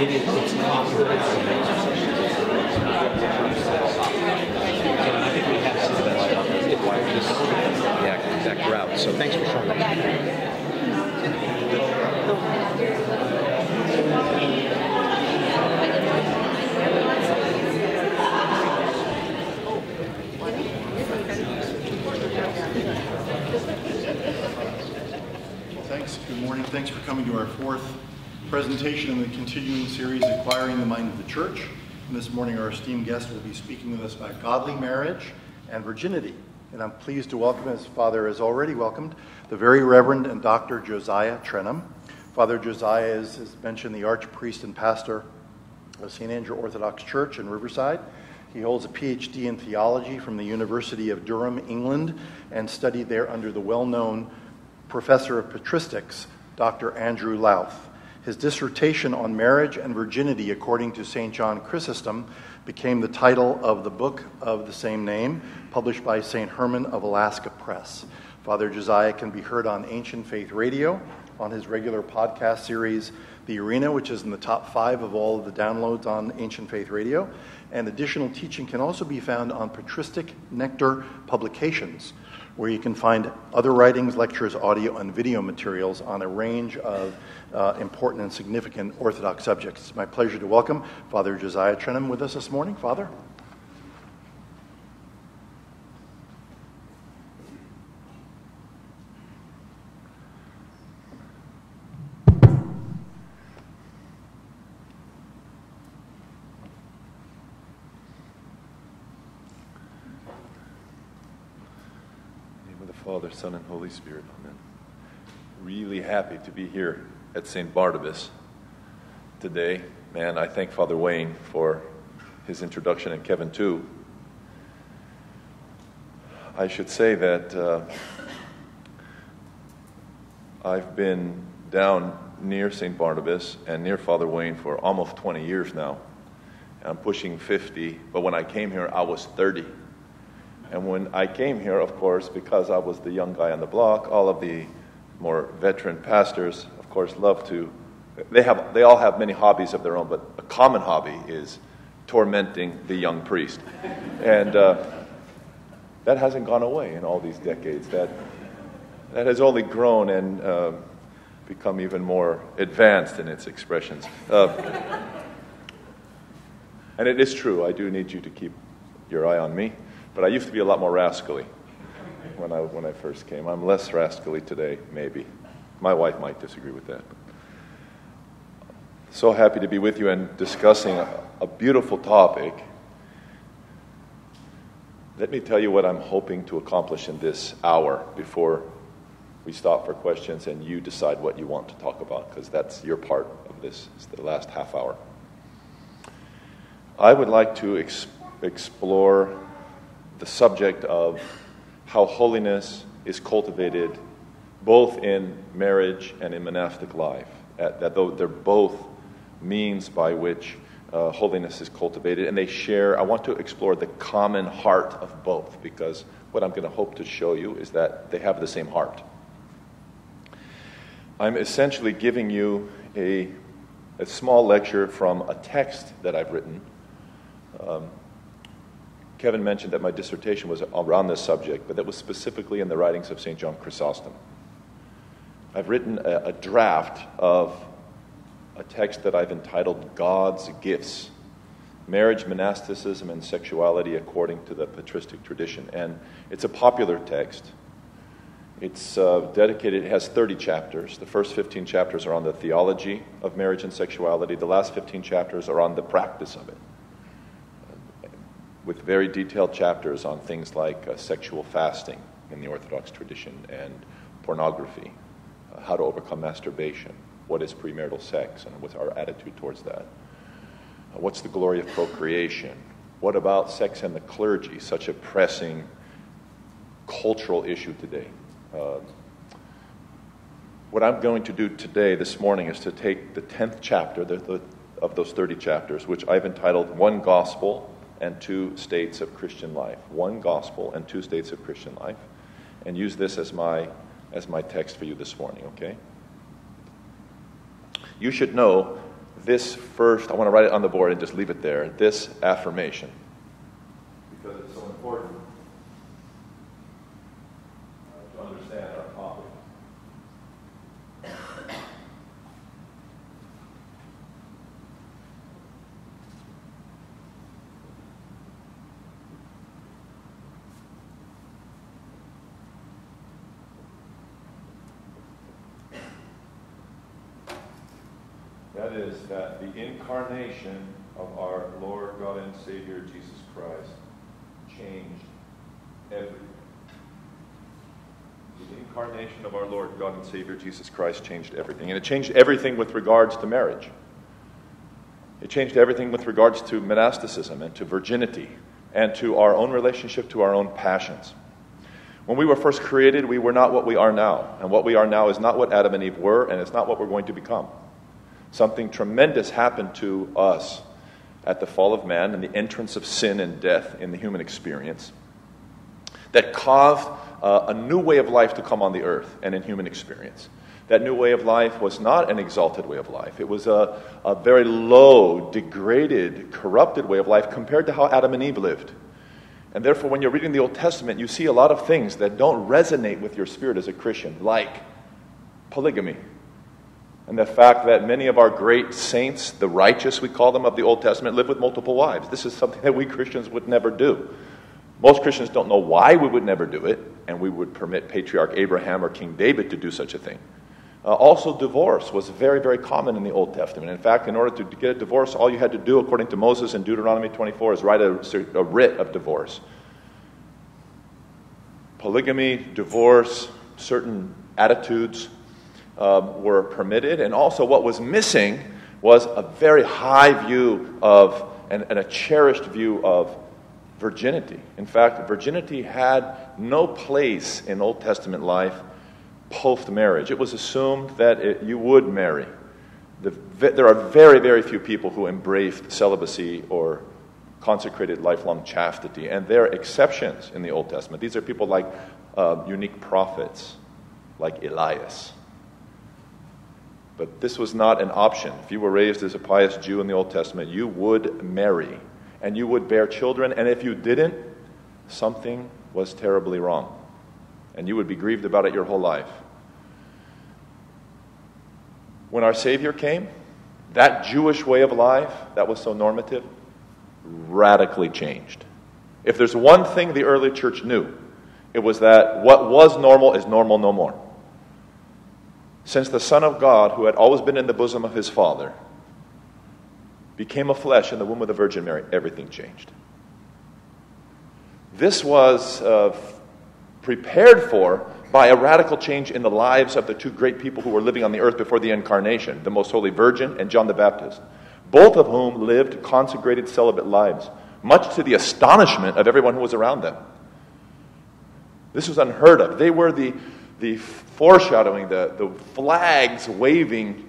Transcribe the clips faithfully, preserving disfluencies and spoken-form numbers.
it is it's not the right and I think we have some of that stuff this yeah, that grout. So thanks for showing me. Thanks. Good morning. Thanks for coming to our fourth presentation in the continuing series, Acquiring the Mind of the Church. And this morning our esteemed guest will be speaking with us about godly marriage and virginity. And I'm pleased to welcome, as Father has already welcomed, the Very Reverend and Doctor Josiah Trenham. Father Josiah is, as mentioned, the archpriest and pastor of Saint Andrew Orthodox Church in Riverside. He holds a P H D in theology from the University of Durham, England, and studied there under the well-known professor of patristics, Doctor Andrew Louth. His dissertation on marriage and virginity, according to Saint John Chrysostom, became the title of the book of the same name, published by Saint Herman of Alaska Press. Father Josiah can be heard on Ancient Faith Radio, on his regular podcast series, The Arena, which is in the top five of all of the downloads on Ancient Faith Radio. And additional teaching can also be found on Patristic Nectar Publications, where you can find other writings, lectures, audio, and video materials on a range of uh, important and significant Orthodox subjects. It's my pleasure to welcome Father Josiah Trenham with us this morning. Father? Father, Son, and Holy Spirit. Amen. Really happy to be here at Saint Barnabas today. Man, I thank Father Wayne for his introduction, and Kevin too. I should say that uh, I've been down near Saint Barnabas and near Father Wayne for almost twenty years now. I'm pushing fifty, but when I came here, I was thirty. And when I came here, of course, because I was the young guy on the block, all of the more veteran pastors, of course, love to, they have, they all have many hobbies of their own, but a common hobby is tormenting the young priest. And uh, that hasn't gone away in all these decades. That, that has only grown and uh, become even more advanced in its expressions. Uh, and it is true, I do need you to keep your eye on me. But I used to be a lot more rascally when I when I first came. I'm less rascally today, maybe. My wife might disagree with that. So happy to be with you and discussing a, a beautiful topic. Let me tell you what I'm hoping to accomplish in this hour before we stop for questions and you decide what you want to talk about, because that's your part of this, is the last half hour. I would like to ex- explore... the subject of how holiness is cultivated both in marriage and in monastic life, at, that though they're both means by which uh, holiness is cultivated, and they share, I want to explore the common heart of both, because what I'm going to hope to show you is that they have the same heart. I'm essentially giving you a, a small lecture from a text that I've written. Um, Kevin mentioned that my dissertation was around this subject, but that was specifically in the writings of Saint John Chrysostom. I've written a, a draft of a text that I've entitled God's Gifts, Marriage, Monasticism, and Sexuality According to the Patristic Tradition. And it's a popular text. It's uh, dedicated, it has thirty chapters. The first fifteen chapters are on the theology of marriage and sexuality. The last fifteen chapters are on the practice of it, with very detailed chapters on things like uh, sexual fasting in the Orthodox tradition and pornography, uh, how to overcome masturbation, what is premarital sex and what's our attitude towards that, uh, what's the glory of procreation, what about sex and the clergy, such a pressing cultural issue today. Uh, what I'm going to do today, this morning, is to take the tenth chapter the, the, of those thirty chapters, which I've entitled One Gospel and Two States of Christian Life. One Gospel and Two States of Christian Life. And use this as my as my text for you this morning, okay? You should know this first, I want to write it on the board and just leave it there, this affirmation. Because it's so important uh, to understand our topic. That is, that the incarnation of our Lord God and Savior Jesus Christ changed everything. The incarnation of our Lord God and Savior Jesus Christ changed everything. And it changed everything with regards to marriage. It changed everything with regards to monasticism and to virginity and to our own relationship to our own passions. When we were first created, we were not what we are now. And what we are now is not what Adam and Eve were, and it's not what we're going to become. Something tremendous happened to us at the fall of man and the entrance of sin and death in the human experience that caused uh, a new way of life to come on the earth and in human experience. That new way of life was not an exalted way of life. It was a, a very low, degraded, corrupted way of life compared to how Adam and Eve lived. And therefore, when you're reading the Old Testament, you see a lot of things that don't resonate with your spirit as a Christian, like polygamy. And the fact that many of our great saints, the righteous, we call them, of the Old Testament, live with multiple wives. This is something that we Christians would never do. Most Christians don't know why we would never do it, and we would permit Patriarch Abraham or King David to do such a thing. Uh, also, divorce was very, very common in the Old Testament. In fact, in order to get a divorce, all you had to do, according to Moses in Deuteronomy twenty-four, is write a, a writ of divorce. Polygamy, divorce, certain attitudes Uh, were permitted, and also what was missing was a very high view of, and, and a cherished view of virginity. In fact, virginity had no place in Old Testament life post-marriage. It was assumed that it, you would marry. The, there are very, very few people who embraced celibacy or consecrated lifelong chastity, and there are exceptions in the Old Testament. These are people like uh, unique prophets, like Elias. But this was not an option. If you were raised as a pious Jew in the Old Testament, you would marry, and you would bear children, and if you didn't, something was terribly wrong. And you would be grieved about it your whole life. When our Savior came, that Jewish way of life that was so normative radically changed. If there's one thing the early church knew, it was that what was normal is normal no more. Since the Son of God, who had always been in the bosom of his Father, became a flesh in the womb of the Virgin Mary, everything changed. This was uh, prepared for by a radical change in the lives of the two great people who were living on the earth before the Incarnation, the Most Holy Virgin and John the Baptist, both of whom lived consecrated celibate lives, much to the astonishment of everyone who was around them. This was unheard of. They were the The foreshadowing, the, the flags waving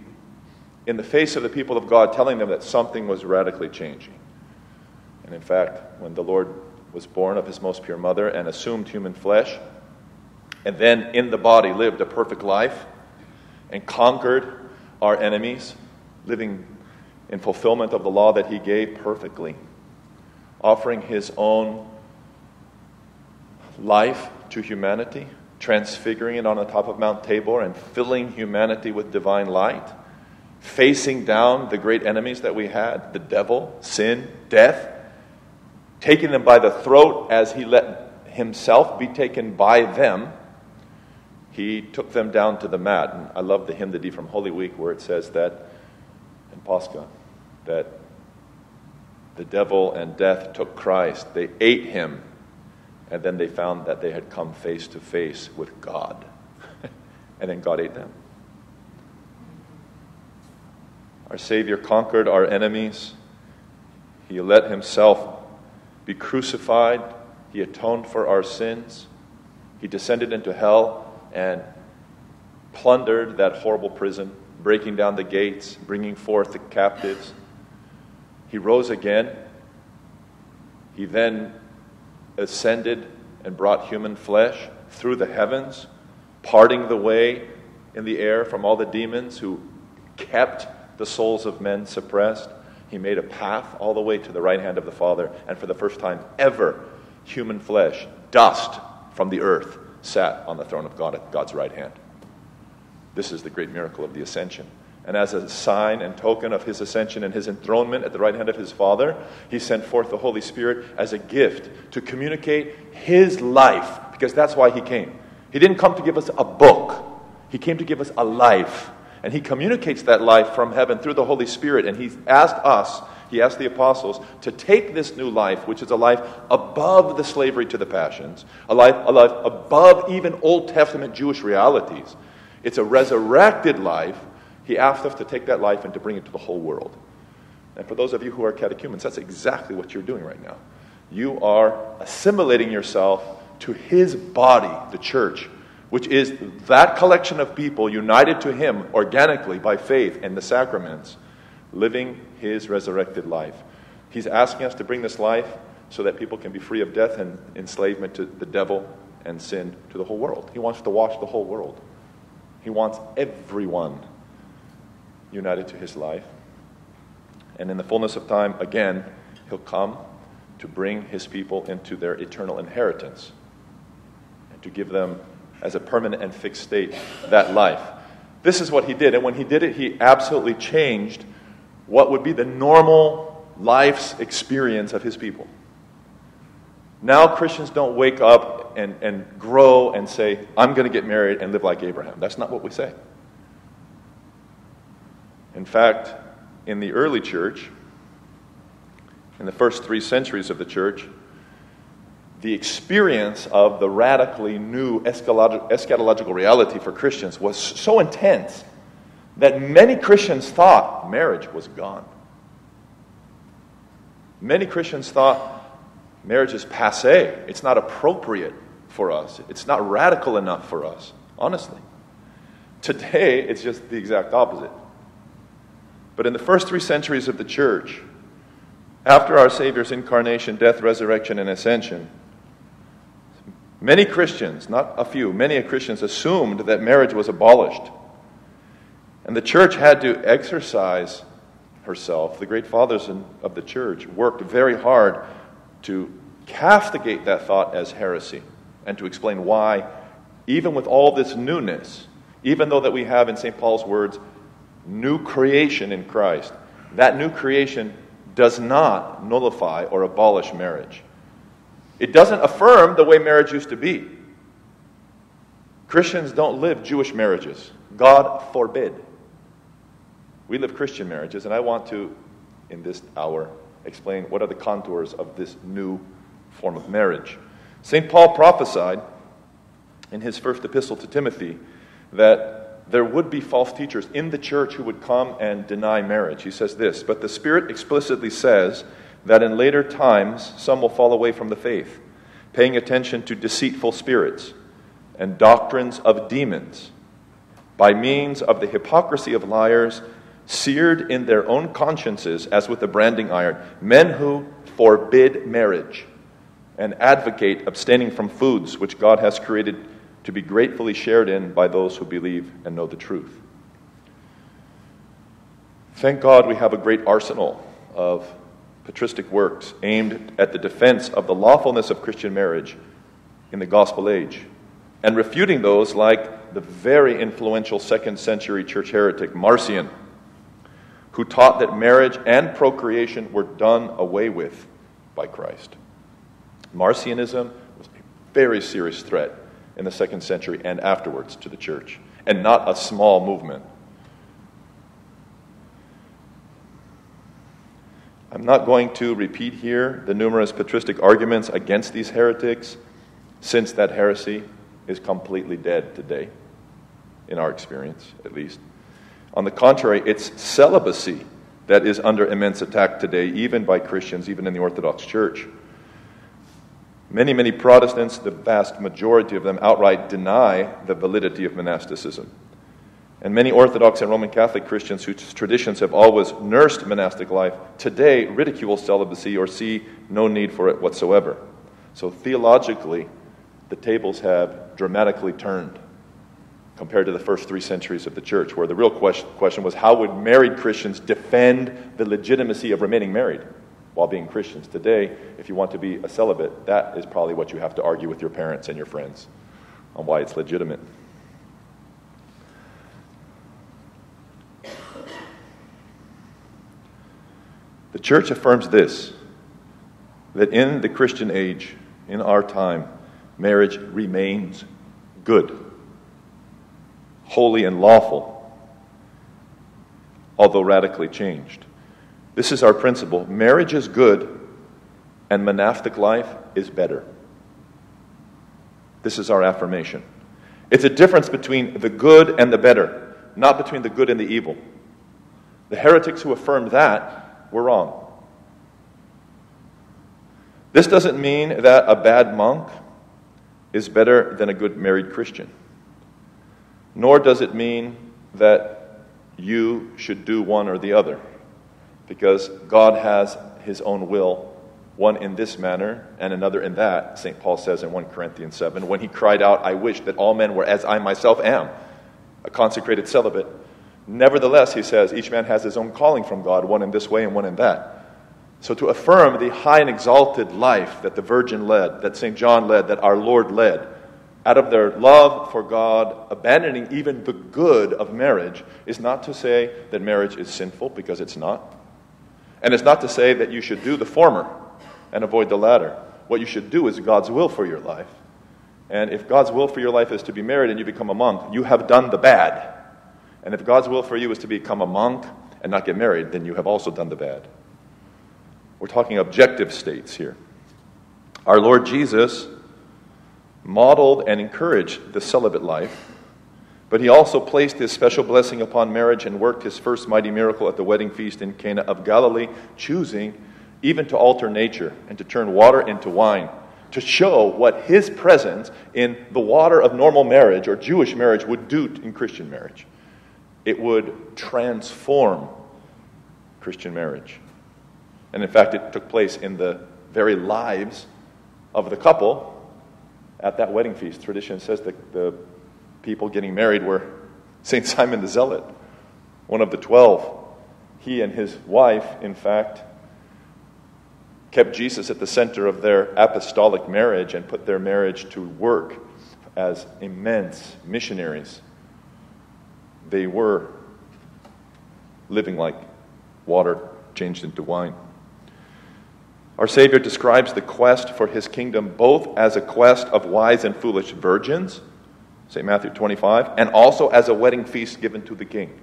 in the face of the people of God, telling them that something was radically changing. And in fact, when the Lord was born of his most pure mother and assumed human flesh, and then in the body lived a perfect life and conquered our enemies, living in fulfillment of the law that he gave perfectly, offering his own life to humanity, transfiguring it on the top of Mount Tabor and filling humanity with divine light, facing down the great enemies that we had, the devil, sin, death, taking them by the throat as he let himself be taken by them. He took them down to the mat. And I love the hymnody from Holy Week where it says that, in Pascha, that the devil and death took Christ. They ate him. And then they found that they had come face to face with God. And then God ate them. Our Savior conquered our enemies. He let himself be crucified. He atoned for our sins. He descended into hell and plundered that horrible prison, breaking down the gates, bringing forth the captives. He rose again. He then ascended and brought human flesh through the heavens, parting the way in the air from all the demons who kept the souls of men suppressed. He made a path all the way to the right hand of the Father, and for the first time ever, human flesh, dust from the earth, sat on the throne of God at God's right hand. This is the great miracle of the ascension. And as a sign and token of his ascension and his enthronement at the right hand of his Father, he sent forth the Holy Spirit as a gift to communicate his life, because that's why he came. He didn't come to give us a book. He came to give us a life. And he communicates that life from heaven through the Holy Spirit. And he asked us, he asked the apostles, to take this new life, which is a life above the slavery to the passions, a life, a life above even Old Testament Jewish realities. It's a resurrected life. He asked us to take that life and to bring it to the whole world. And for those of you who are catechumens, that's exactly what you're doing right now. You are assimilating yourself to his body, the church, which is that collection of people united to him organically by faith and the sacraments, living his resurrected life. He's asking us to bring this life so that people can be free of death and enslavement to the devil and sin to the whole world. He wants to wash the whole world. He wants everyone united to his life. And in the fullness of time, again, he'll come to bring his people into their eternal inheritance and to give them, as a permanent and fixed state, that life. This is what he did, and when he did it, he absolutely changed what would be the normal life's experience of his people. Now Christians don't wake up and, and grow and say, I'm going to get married and live like Abraham. That's not what we say. In fact, in the early church, in the first three centuries of the church, the experience of the radically new eschatological reality for Christians was so intense that many Christians thought marriage was gone. Many Christians thought marriage is passé. It's not appropriate for us. It's not radical enough for us, honestly. Today, it's just the exact opposite. But in the first three centuries of the church, after our Savior's incarnation, death, resurrection, and ascension, many Christians, not a few, many Christians assumed that marriage was abolished. And the church had to exercise herself. The great fathers in, of the church worked very hard to castigate that thought as heresy and to explain why, even with all this newness, even though that we have, in Saint Paul's words, new creation in Christ, that new creation does not nullify or abolish marriage. It doesn't affirm the way marriage used to be. Christians don't live Jewish marriages. God forbid. We live Christian marriages, and I want to, in this hour, explain what are the contours of this new form of marriage. Saint Paul prophesied in his first epistle to Timothy that there would be false teachers in the church who would come and deny marriage. He says this, "But the Spirit explicitly says that in later times some will fall away from the faith, paying attention to deceitful spirits and doctrines of demons, by means of the hypocrisy of liars, seared in their own consciences as with a branding iron, men who forbid marriage and advocate abstaining from foods which God has created to be gratefully shared in by those who believe and know the truth." Thank God we have a great arsenal of patristic works aimed at the defense of the lawfulness of Christian marriage in the gospel age, and refuting those like the very influential second century church heretic Marcion, who taught that marriage and procreation were done away with by Christ. Marcionism was a very serious threat in the second century and afterwards to the church, and not a small movement. I'm not going to repeat here the numerous patristic arguments against these heretics, since that heresy is completely dead today, in our experience at least. On the contrary, it's celibacy that is under immense attack today, even by Christians, even in the Orthodox Church. Many, many Protestants, the vast majority of them, outright deny the validity of monasticism. And many Orthodox and Roman Catholic Christians whose traditions have always nursed monastic life today ridicule celibacy or see no need for it whatsoever. So theologically, the tables have dramatically turned. compared to the first three centuries of the church, where the real question, question was, how would married Christians defend the legitimacy of remaining married while being Christians? Today, if you want to be a celibate, that is probably what you have to argue with your parents and your friends on why it's legitimate. The church affirms this, that in the Christian age, in our time, marriage remains good, holy and lawful, although radically changed. This is our principle. Marriage is good, and monastic life is better. This is our affirmation. It's a difference between the good and the better, not between the good and the evil. The heretics who affirm that were wrong. This doesn't mean that a bad monk is better than a good married Christian. Nor does it mean that you should do one or the other, because God has his own will, one in this manner and another in that. Saint Paul says in First Corinthians seven, when he cried out, I wish that all men were as I myself am, a consecrated celibate. Nevertheless, he says, each man has his own calling from God, one in this way and one in that. So to affirm the high and exalted life that the Virgin led, that Saint John led, that our Lord led, out of their love for God, abandoning even the good of marriage, is not to say that marriage is sinful, because it's not. And it's not to say that you should do the former and avoid the latter. What you should do is God's will for your life. And if God's will for your life is to be married and you become a monk, you have done the bad. And if God's will for you is to become a monk and not get married, then you have also done the bad. We're talking objective states here. Our Lord Jesus modeled and encouraged the celibate life, but he also placed his special blessing upon marriage and worked his first mighty miracle at the wedding feast in Cana of Galilee, choosing even to alter nature and to turn water into wine, to show what his presence in the water of normal marriage or Jewish marriage would do in Christian marriage. It would transform Christian marriage. And in fact, it took place in the very lives of the couple at that wedding feast. Tradition says that the people getting married were Saint Simon the Zealot, one of the twelve. He and his wife, in fact, kept Jesus at the center of their apostolic marriage and put their marriage to work as immense missionaries. They were living like water changed into wine. Our Savior describes the quest for his kingdom both as a quest of wise and foolish virgins, Saint Matthew twenty-five, and also as a wedding feast given to the king.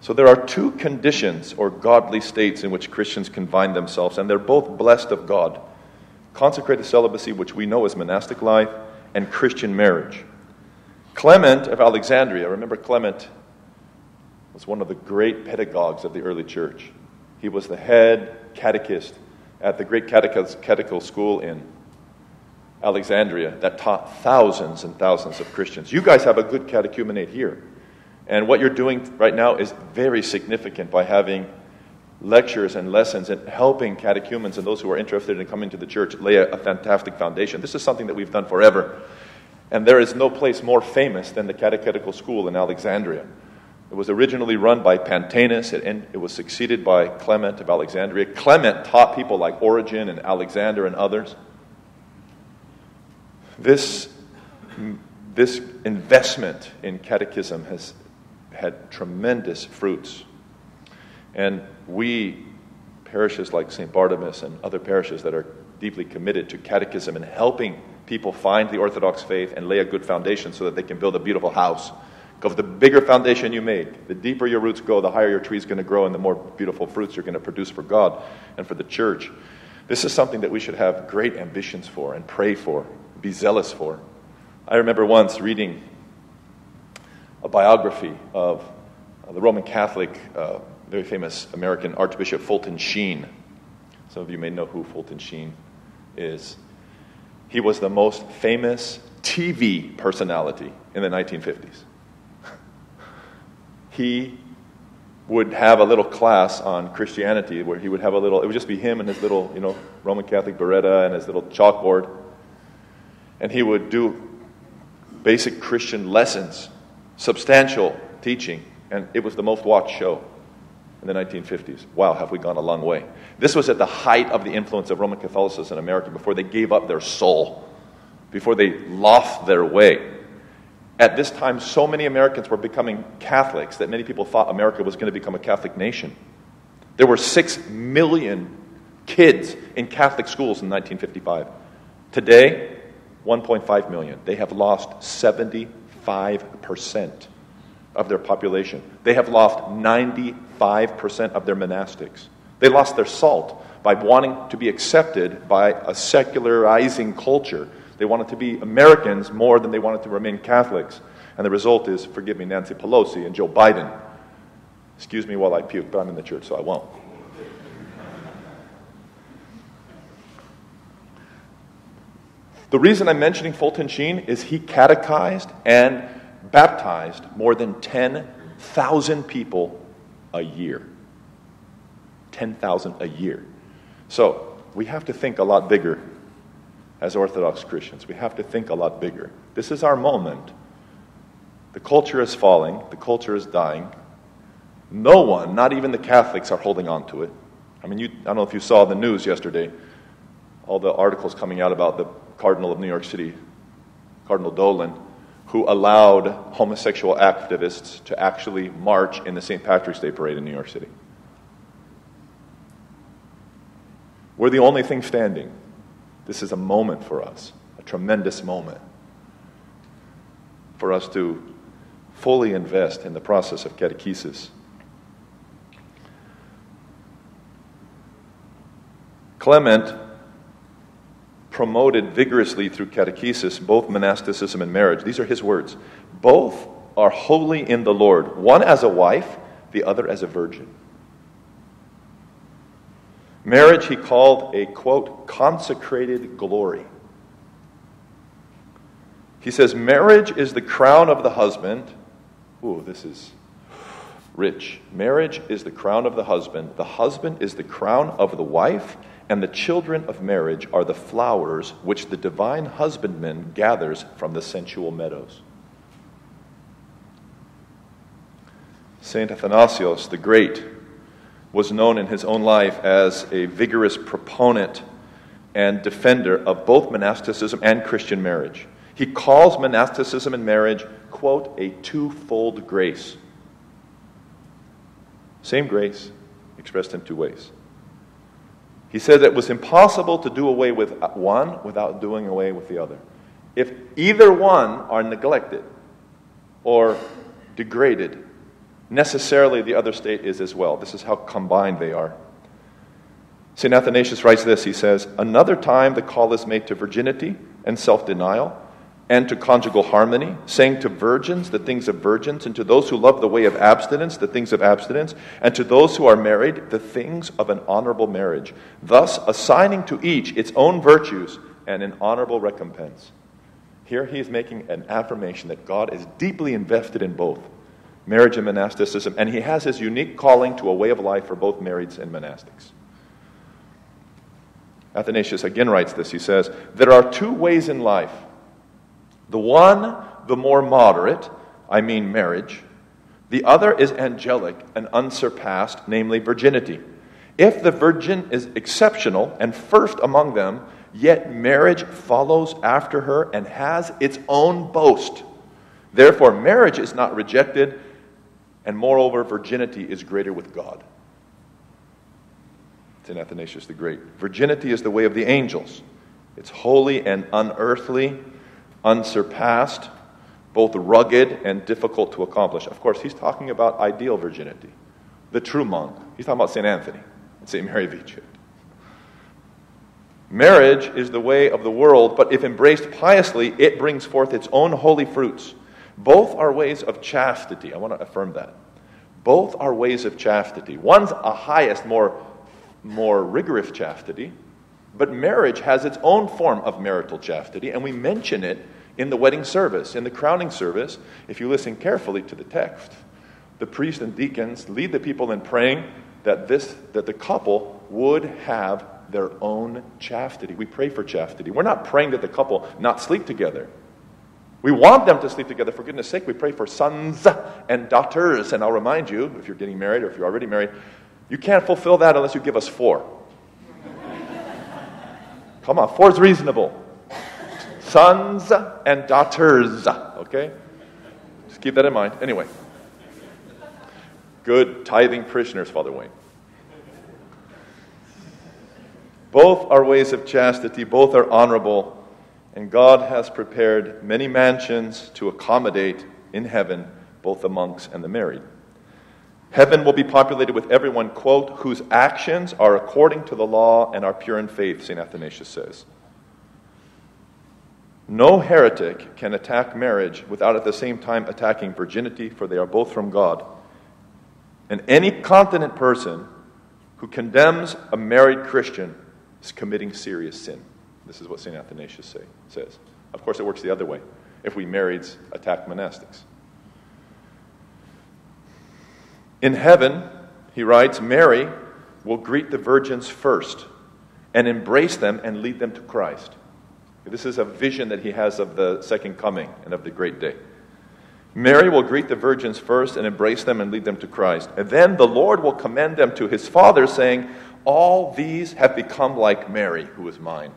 So there are two conditions or godly states in which Christians can find themselves, and they're both blessed of God. Consecrated celibacy, which we know as monastic life, and Christian marriage. Clement of Alexandria, remember Clement was one of the great pedagogues of the early church. He was the head catechist at the great catechetical school in Alexandria that taught thousands and thousands of Christians. You guys have a good catechumenate here. And what you're doing right now is very significant by having lectures and lessons and helping catechumens and those who are interested in coming to the church lay a, a fantastic foundation. This is something that we've done forever. And there is no place more famous than the catechetical school in Alexandria. It was originally run by Pantanus, and it was succeeded by Clement of Alexandria. Clement taught people like Origen and Alexander and others. This, this investment in catechism has had tremendous fruits. And we, parishes like Saint Barnabas and other parishes that are deeply committed to catechism and helping people find the Orthodox faith and lay a good foundation so that they can build a beautiful house. Because the bigger foundation you make, the deeper your roots go, the higher your tree is going to grow, and the more beautiful fruits you're going to produce for God and for the church. This is something that we should have great ambitions for and pray for, be zealous for. I remember once reading a biography of the Roman Catholic, uh, very famous American Archbishop Fulton Sheen. Some of you may know who Fulton Sheen is. He was the most famous T V personality in the nineteen fifties. He would have a little class on Christianity where he would have a little, it would just be him and his little, you know, Roman Catholic beretta and his little chalkboard. and he would do basic Christian lessons, substantial teaching, and it was the most watched show in the nineteen fifties. Wow, have we gone a long way. This was at the height of the influence of Roman Catholicism in America, before they gave up their soul, before they lost their way. At this time, so many Americans were becoming Catholics that many people thought America was going to become a Catholic nation. There were six million kids in Catholic schools in nineteen fifty-five. Today, one point five million. They have lost seventy-five percent of their population. They have lost ninety-five percent of their monastics. They lost their salt by wanting to be accepted by a secularizing culture. They wanted to be Americans more than they wanted to remain Catholics. And the result is, forgive me, Nancy Pelosi and Joe Biden. Excuse me while I puke, but I'm in the church, so I won't. The reason I'm mentioning Fulton Sheen is he catechized and baptized more than ten thousand people a year. ten thousand a year. So we have to think a lot bigger as Orthodox Christians. We have to think a lot bigger. This is our moment. The culture is falling. The culture is dying. No one, not even the Catholics, are holding on to it. I mean, you, I don't know if you saw the news yesterday, all the articles coming out about the Cardinal of New York City, Cardinal Dolan, who allowed homosexual activists to actually march in the Saint Patrick's Day Parade in New York City. We're the only thing standing. This is a moment for us, a tremendous moment for us to fully invest in the process of catechesis. Clement promoted vigorously through catechesis both monasticism and marriage. These are his words. Both are holy in the Lord, one as a wife, the other as a virgin. Marriage he called a, quote, consecrated glory. He says, marriage is the crown of the husband. Ooh, this is rich. Marriage is the crown of the husband. The husband is the crown of the wife, and the children of marriage are the flowers which the divine husbandman gathers from the sensual meadows. Saint Athanasius the Great was known in his own life as a vigorous proponent and defender of both monasticism and Christian marriage. He calls monasticism and marriage, quote, a twofold grace. Same grace expressed in two ways. He said that it was impossible to do away with one without doing away with the other. If either one are neglected or degraded, necessarily the other state is as well. This is how combined they are. Saint Athanasius writes this, he says, another time the call is made to virginity and self-denial and to conjugal harmony, saying to virgins the things of virgins, and to those who love the way of abstinence the things of abstinence, and to those who are married the things of an honorable marriage, thus assigning to each its own virtues and an honorable recompense. Here he is making an affirmation that God is deeply invested in both marriage and monasticism, and he has his unique calling to a way of life for both marrieds and monastics. Athanasius again writes this, he says, there are two ways in life. The one, the more moderate, I mean marriage. The other is angelic and unsurpassed, namely virginity. If the virgin is exceptional and first among them, yet marriage follows after her and has its own boast. Therefore, marriage is not rejected, and moreover, virginity is greater with God. It's in Athanasius the Great. Virginity is the way of the angels. It's holy and unearthly, unsurpassed, both rugged and difficult to accomplish. Of course, he's talking about ideal virginity, the true monk. He's talking about Saint Anthony and Saint Mary Vigil. Marriage is the way of the world, but if embraced piously, it brings forth its own holy fruits. Both are ways of chastity. I want to affirm that. Both are ways of chastity. One's a highest, more, more rigorous chastity, but marriage has its own form of marital chastity, and we mention it in the wedding service, in the crowning service. If you listen carefully to the text, the priests and deacons lead the people in praying that this, that the couple would have their own chastity. We pray for chastity. We're not praying that the couple not sleep together. We want them to sleep together. For goodness sake, we pray for sons and daughters. And I'll remind you, if you're getting married or if you're already married, you can't fulfill that unless you give us four. Come on, four is reasonable. Sons and daughters, okay? Just keep that in mind. Anyway, good tithing parishioners, Father Wayne. Both are ways of chastity, both are honorable, and God has prepared many mansions to accommodate in heaven both the monks and the married. Heaven will be populated with everyone, quote, whose actions are according to the law and are pure in faith, Saint Athanasius says. No heretic can attack marriage without at the same time attacking virginity, for they are both from God. And any continent person who condemns a married Christian is committing serious sin. This is what Saint Athanasius say, says. Of course, it works the other way if we marrieds attack monastics. In heaven, he writes, Mary will greet the virgins first and embrace them and lead them to Christ. This is a vision that he has of the second coming and of the great day. Mary will greet the virgins first and embrace them and lead them to Christ. And then the Lord will commend them to his Father, saying, all these have become like Mary, who is mine.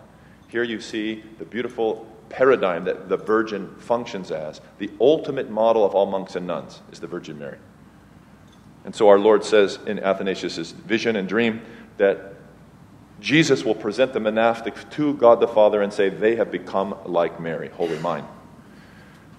Here you see the beautiful paradigm that the Virgin functions as. The ultimate model of all monks and nuns is the Virgin Mary. And so our Lord says in Athanasius' vision and dream that Jesus will present the monastics to God the Father and say, they have become like Mary, wholly mine.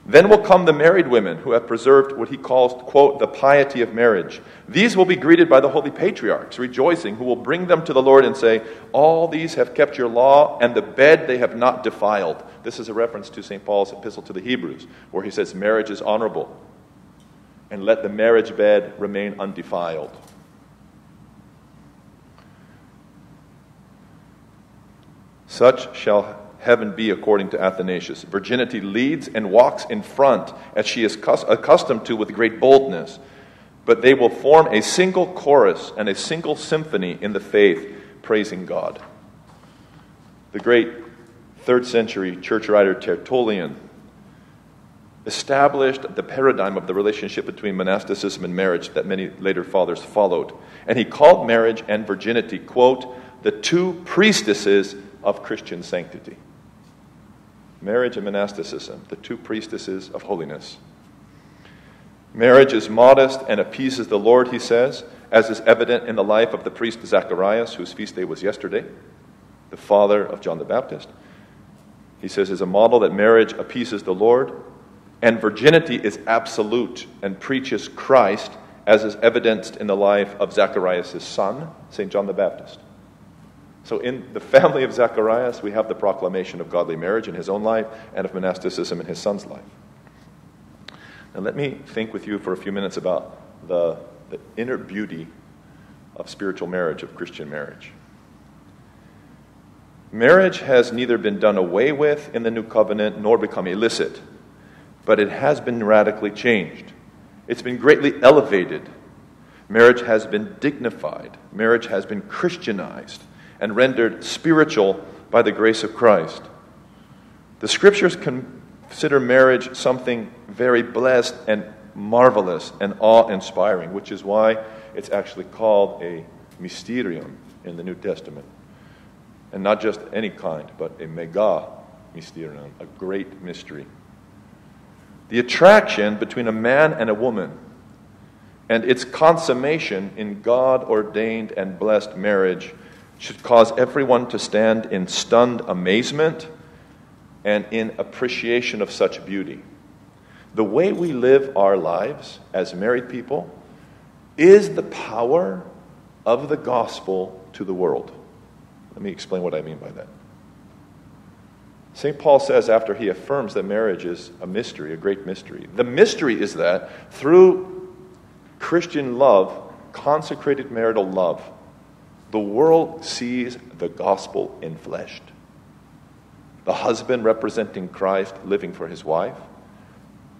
Then will come the married women who have preserved what he calls, quote, the piety of marriage. These will be greeted by the holy patriarchs, rejoicing, who will bring them to the Lord and say, all these have kept your law, and the bed they have not defiled. This is a reference to Saint Paul's epistle to the Hebrews, where he says, marriage is honorable, and let the marriage bed remain undefiled. Such shall heaven be according to Athanasius. Virginity leads and walks in front, as she is accustomed to with great boldness. But they will form a single chorus and a single symphony in the faith, praising God. The great third century church writer Tertullian established the paradigm of the relationship between monasticism and marriage that many later fathers followed. And he called marriage and virginity, quote, the two priestesses of Christian sanctity. Marriage and monasticism, the two priestesses of holiness. Marriage is modest and appeases the Lord, he says, as is evident in the life of the priest Zacharias, whose feast day was yesterday, the father of John the Baptist. He says, is a model that marriage appeases the Lord, and virginity is absolute and preaches Christ, as is evidenced in the life of Zacharias' son, Saint John the Baptist. So in the family of Zacharias, we have the proclamation of godly marriage in his own life and of monasticism in his son's life. Now let me think with you for a few minutes about the, the inner beauty of spiritual marriage, of Christian marriage. Marriage has neither been done away with in the New Covenant nor become illicit, but it has been radically changed. It's been greatly elevated. Marriage has been dignified. Marriage has been Christianized and rendered spiritual by the grace of Christ. The Scriptures consider marriage something very blessed and marvelous and awe-inspiring, which is why it's actually called a mysterium in the New Testament. And not just any kind, but a mega mysterium, a great mystery. The attraction between a man and a woman and its consummation in God-ordained and blessed marriage should cause everyone to stand in stunned amazement and in appreciation of such beauty. The way we live our lives as married people is the power of the gospel to the world. Let me explain what I mean by that. Saint Paul says, after he affirms that marriage is a mystery, a great mystery, the mystery is that through Christian love, consecrated marital love, the world sees the gospel enfleshed. The husband representing Christ living for his wife,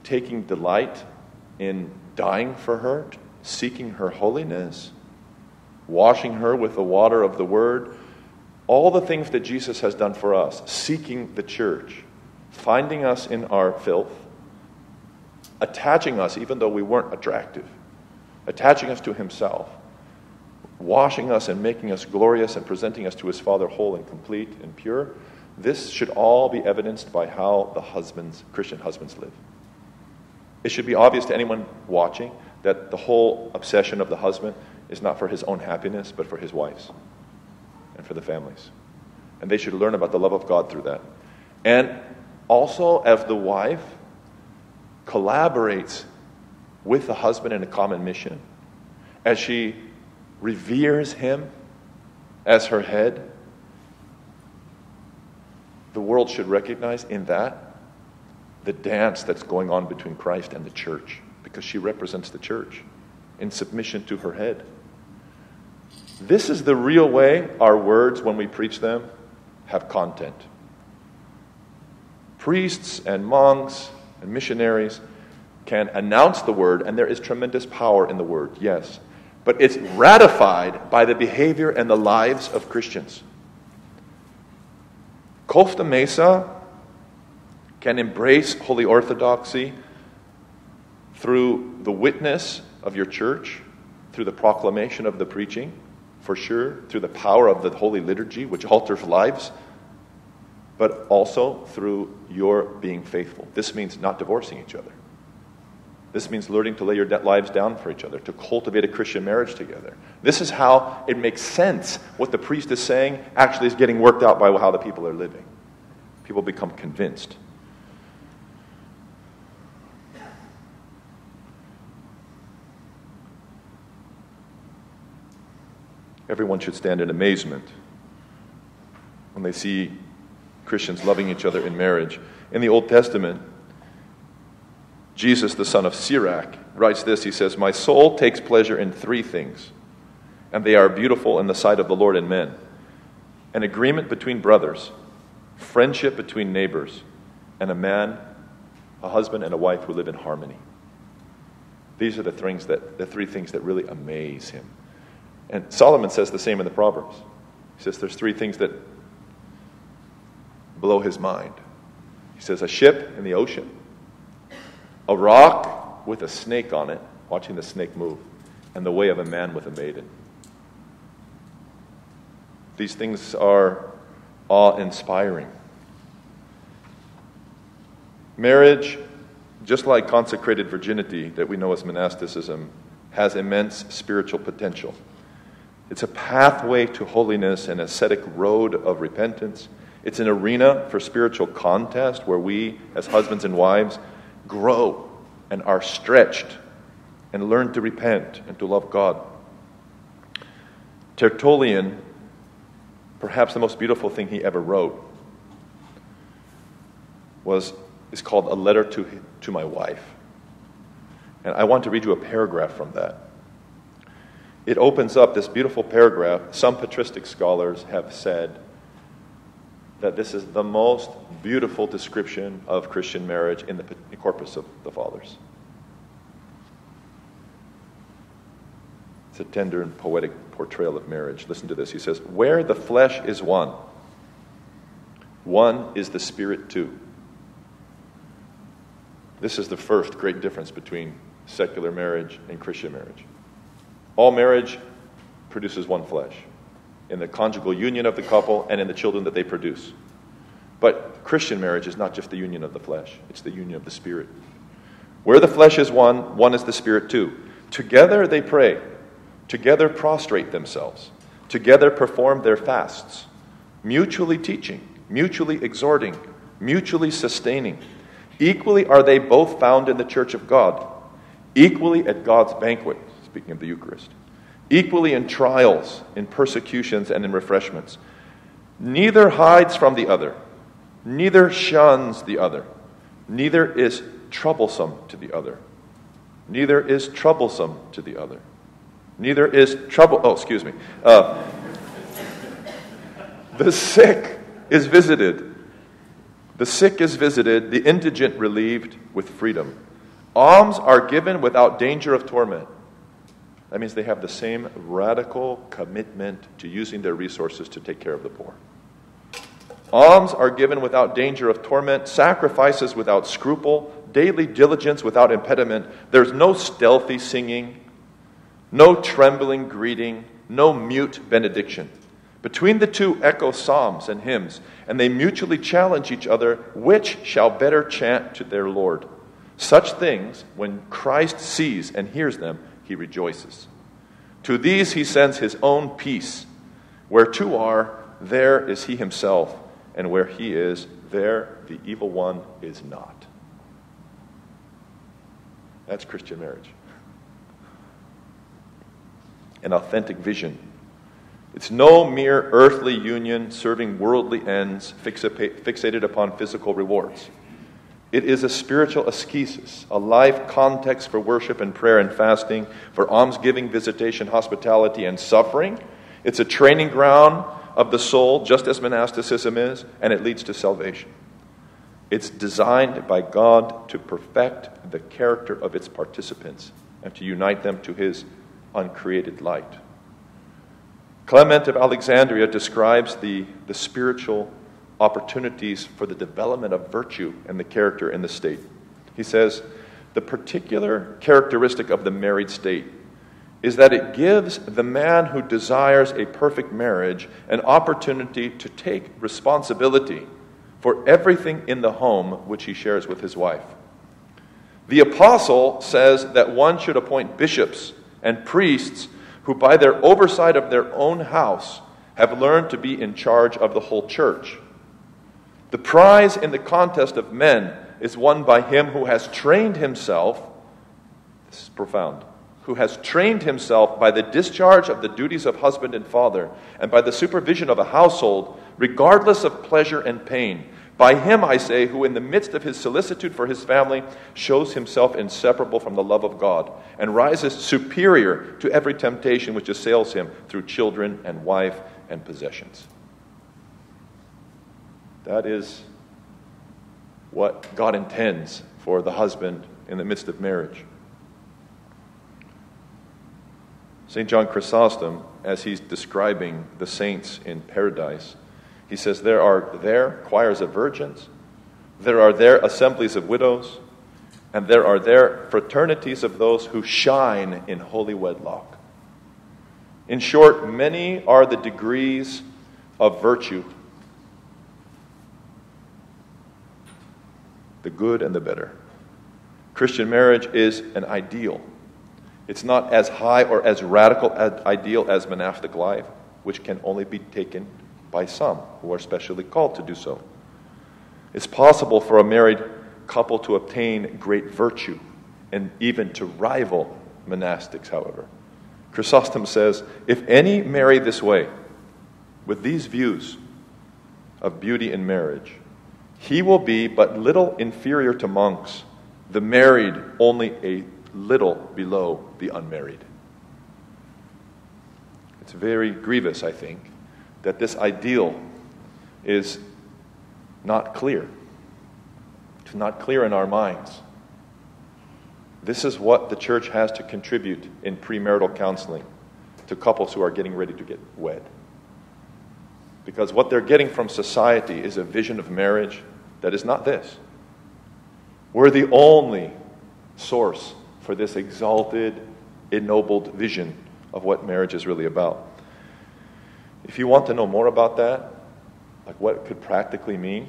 taking delight in dying for her, seeking her holiness, washing her with the water of the word, all the things that Jesus has done for us, seeking the church, finding us in our filth, attaching us even though we weren't attractive, attaching us to himself, washing us and making us glorious and presenting us to his Father whole and complete and pure, this should all be evidenced by how the husbands, Christian husbands live. It should be obvious to anyone watching that the whole obsession of the husband is not for his own happiness, but for his wife's and for the families. And they should learn about the love of God through that. And also, as the wife collaborates with the husband in a common mission, as she reveres him as her head, the world should recognize in that the dance that's going on between Christ and the church, because she represents the church in submission to her head. This is the real way our words, when we preach them, have content. Priests and monks and missionaries can announce the word, and there is tremendous power in the word, yes, but it's ratified by the behavior and the lives of Christians. Costa Mesa can embrace Holy Orthodoxy through the witness of your church, through the proclamation of the preaching, for sure, through the power of the Holy Liturgy, which alters lives, but also through your being faithful. This means not divorcing each other. This means learning to lay your lives down for each other, to cultivate a Christian marriage together. This is how it makes sense. What the priest is saying actually is getting worked out by how the people are living. People become convinced. Everyone should stand in amazement when they see Christians loving each other in marriage. In the Old Testament, Jesus, the son of Sirach, writes this. He says, "My soul takes pleasure in three things, and they are beautiful in the sight of the Lord and men: an agreement between brothers, friendship between neighbors, and a man, a husband and a wife who live in harmony." These are the things that, the three things that really amaze him. And Solomon says the same in the Proverbs. He says there's three things that blow his mind. He says a ship in the ocean, a rock with a snake on it, watching the snake move, and the way of a man with a maiden. These things are awe-inspiring. Marriage, just like consecrated virginity that we know as monasticism, has immense spiritual potential. It's a pathway to holiness, an ascetic road of repentance. It's an arena for spiritual contest where we, as husbands and wives, grow and are stretched and learn to repent and to love God. Tertullian, perhaps the most beautiful thing he ever wrote, was is called A Letter to, to My Wife. And I want to read you a paragraph from that. It opens up this beautiful paragraph. Some patristic scholars have said that this is the most beautiful description of Christian marriage in the corpus of the Fathers. It's a tender and poetic portrayal of marriage. Listen to this. He says, "Where the flesh is one, one is the spirit too." This is the first great difference between secular marriage and Christian marriage. All marriage produces one flesh in the conjugal union of the couple and in the children that they produce. But Christian marriage is not just the union of the flesh, it's the union of the spirit. Where the flesh is one, one is the spirit too. Together they pray, together prostrate themselves, together perform their fasts, mutually teaching, mutually exhorting, mutually sustaining. Equally are they both found in the church of God, equally at God's banquet, speaking of the Eucharist, equally in trials, in persecutions, and in refreshments. Neither hides from the other, neither shuns the other, neither is troublesome to the other, neither is troublesome to the other, neither is trouble, oh, excuse me. Uh, the sick is visited, the sick is visited, the indigent relieved with freedom. Alms are given without danger of torment. That means they have the same radical commitment to using their resources to take care of the poor. Alms are given without danger of torment, sacrifices without scruple, daily diligence without impediment. There's no stealthy singing, no trembling greeting, no mute benediction. Between the two echo psalms and hymns, and they mutually challenge each other, which shall better chant to their Lord. Such things, when Christ sees and hears them, he rejoices. To these he sends his own peace. Where two are, there is he himself, and where he is, there the evil one is not. That's Christian marriage. An authentic vision. It's no mere earthly union serving worldly ends fixated upon physical rewards. It is a spiritual ascesis, a life context for worship and prayer and fasting, for almsgiving, visitation, hospitality, and suffering. It's a training ground of the soul, just as monasticism is, and it leads to salvation. It's designed by God to perfect the character of its participants and to unite them to his uncreated light. Clement of Alexandria describes the, the spiritual opportunities for the development of virtue and the character in the state. He says, the particular characteristic of the married state is that it gives the man who desires a perfect marriage an opportunity to take responsibility for everything in the home which he shares with his wife. The apostle says that one should appoint bishops and priests who, by their oversight of their own house, have learned to be in charge of the whole church. The prize in the contest of men is won by him who has trained himself, this is profound, who has trained himself by the discharge of the duties of husband and father, and by the supervision of a household, regardless of pleasure and pain. By him, I say, who in the midst of his solicitude for his family shows himself inseparable from the love of God, and rises superior to every temptation which assails him through children and wife and possessions. That is what God intends for the husband in the midst of marriage. Saint John Chrysostom, as he's describing the saints in paradise, he says there are there choirs of virgins, there are there assemblies of widows, and there are there fraternities of those who shine in holy wedlock. In short, many are the degrees of virtue, the good and the better. Christian marriage is an ideal. It's not as high or as radical an ideal as monastic life, which can only be taken by some who are specially called to do so. It's possible for a married couple to obtain great virtue and even to rival monastics, however. Chrysostom says, if any marry this way, with these views of beauty in marriage, he will be but little inferior to monks, the married only a little below the unmarried. It's very grievous, I think, that this ideal is not clear. It's not clear in our minds. This is what the church has to contribute in premarital counseling to couples who are getting ready to get wed. Because what they're getting from society is a vision of marriage that is not this. We're the only source for this exalted, ennobled vision of what marriage is really about. If you want to know more about that, like what it could practically mean,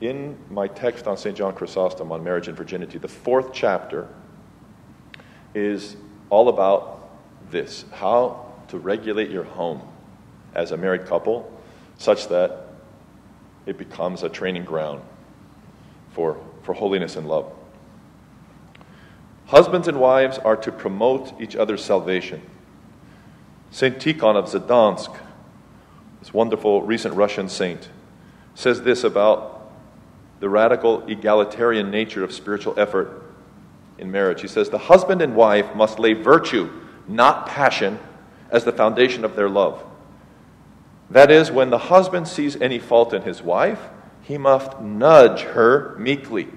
in my text on Saint John Chrysostom on marriage and virginity, the fourth chapter is all about this, how to regulate your home as a married couple such that it becomes a training ground for, for holiness and love. Husbands and wives are to promote each other's salvation. Saint Tikhon of Zadansk, this wonderful recent Russian saint, says this about the radical egalitarian nature of spiritual effort in marriage. He says, the husband and wife must lay virtue, not passion, as the foundation of their love. That is, when the husband sees any fault in his wife, he must nudge her meekly.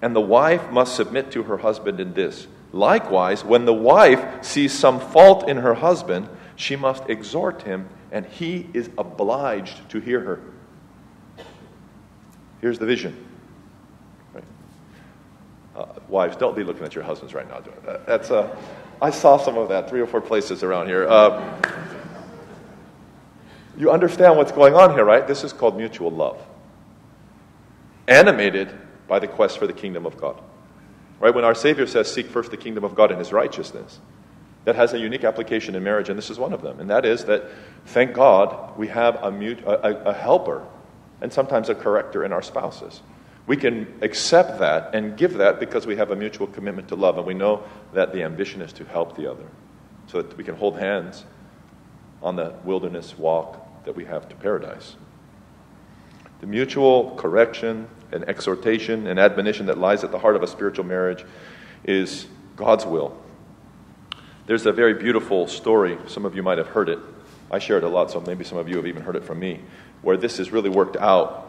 And the wife must submit to her husband in this, Likewise, when the wife sees some fault in her husband, she must exhort him, and he is obliged to hear her. Here's the vision. Right? Uh, wives, don't be looking at your husbands right now doing that. That's uh, I saw some of that three or four places around here. Uh, you understand what's going on here, right? This is called mutual love, animated by the quest for the kingdom of God. Right? When our Savior says, seek first the kingdom of God and his righteousness, that has a unique application in marriage, and this is one of them. And that is that, thank God, we have a, mute, a, a helper and sometimes a corrector in our spouses. We can accept that and give that because we have a mutual commitment to love, and we know that the ambition is to help the other so that we can hold hands on the wilderness walk that we have to paradise. The mutual correction and exhortation and admonition that lies at the heart of a spiritual marriage is God's will. There's a very beautiful story. Some of you might have heard it. I share it a lot, so maybe some of you have even heard it from me, where this is really worked out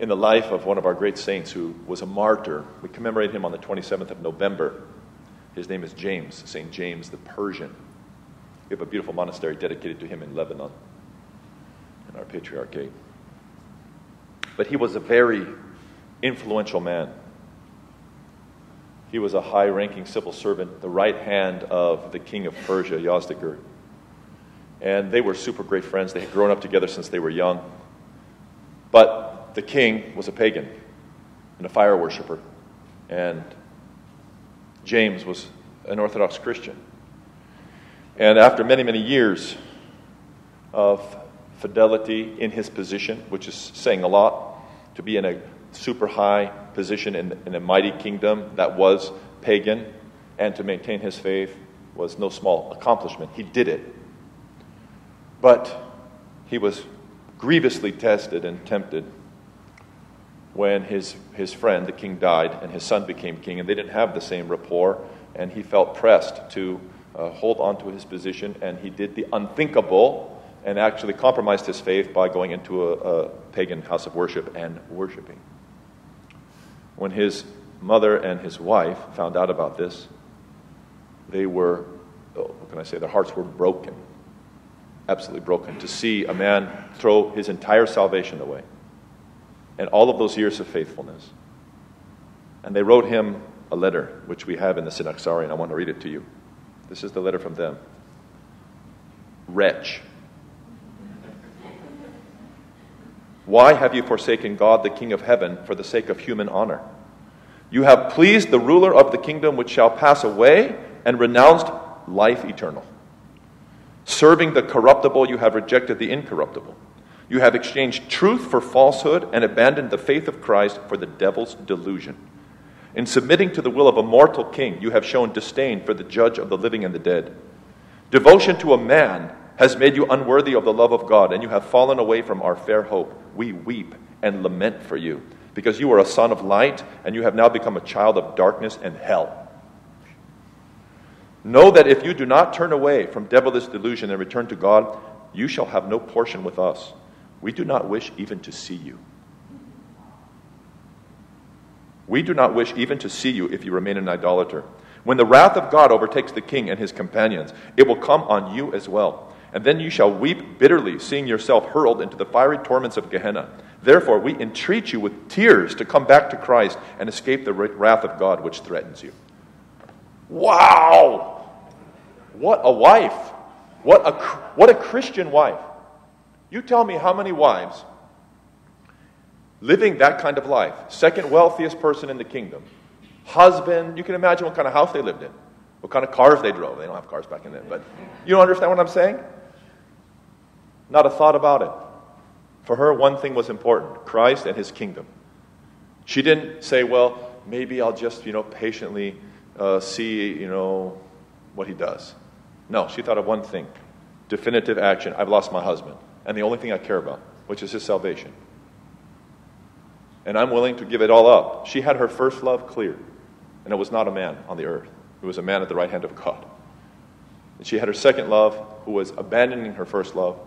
in the life of one of our great saints who was a martyr. We commemorate him on the twenty-seventh of November. His name is James, Saint James the Persian. We have a beautiful monastery dedicated to him in Lebanon, in our patriarchate. But he was a very influential man. He was a high-ranking civil servant, the right hand of the king of Persia, Yazdegerd. And they were super great friends. They had grown up together since they were young. But the king was a pagan and a fire worshiper. And James was an Orthodox Christian. And after many, many years of fidelity in his position, which is saying a lot, to be in a super high position in, in a mighty kingdom that was pagan, and to maintain his faith was no small accomplishment. He did it. But he was grievously tested and tempted when his, his friend, the king, died and his son became king, and they didn't have the same rapport, and he felt pressed to uh, hold on to his position, and he did the unthinkable and actually compromised his faith by going into a, a pagan house of worship and worshiping. When his mother and his wife found out about this, they were, oh, what can I say, their hearts were broken, absolutely broken, to see a man throw his entire salvation away and all of those years of faithfulness. And they wrote him a letter, which we have in the Synaxarion, and I want to read it to you. This is the letter from them. Wretch. Why have you forsaken God, the King of heaven, for the sake of human honor? You have pleased the ruler of the kingdom which shall pass away, and renounced life eternal. Serving the corruptible, you have rejected the incorruptible. You have exchanged truth for falsehood, and abandoned the faith of Christ for the devil's delusion. In submitting to the will of a mortal king, you have shown disdain for the judge of the living and the dead. Devotion to a man has made you unworthy of the love of God, and you have fallen away from our fair hope. We weep and lament for you, because you were a son of light, and you have now become a child of darkness and hell. Know that if you do not turn away from devilish delusion and return to God, you shall have no portion with us. We do not wish even to see you. We do not wish even to see you if you remain an idolater. When the wrath of God overtakes the king and his companions, it will come on you as well. And then you shall weep bitterly, seeing yourself hurled into the fiery torments of Gehenna. Therefore, we entreat you with tears to come back to Christ and escape the wrath of God which threatens you. Wow! What a wife! What a, what a Christian wife! You tell me how many wives living that kind of life, second wealthiest person in the kingdom, husband, you can imagine what kind of house they lived in, what kind of cars they drove. They don't have cars back in there, but you don't understand what I'm saying? Not a thought about it. For her, one thing was important, Christ and his kingdom. She didn't say, well, maybe I'll just, you know, patiently uh, see, you know, what he does. No, she thought of one thing, definitive action. I've lost my husband, and the only thing I care about, which is his salvation. And I'm willing to give it all up. She had her first love clear, and it was not a man on the earth. Who was a man at the right hand of God. And she had her second love, who was abandoning her first love,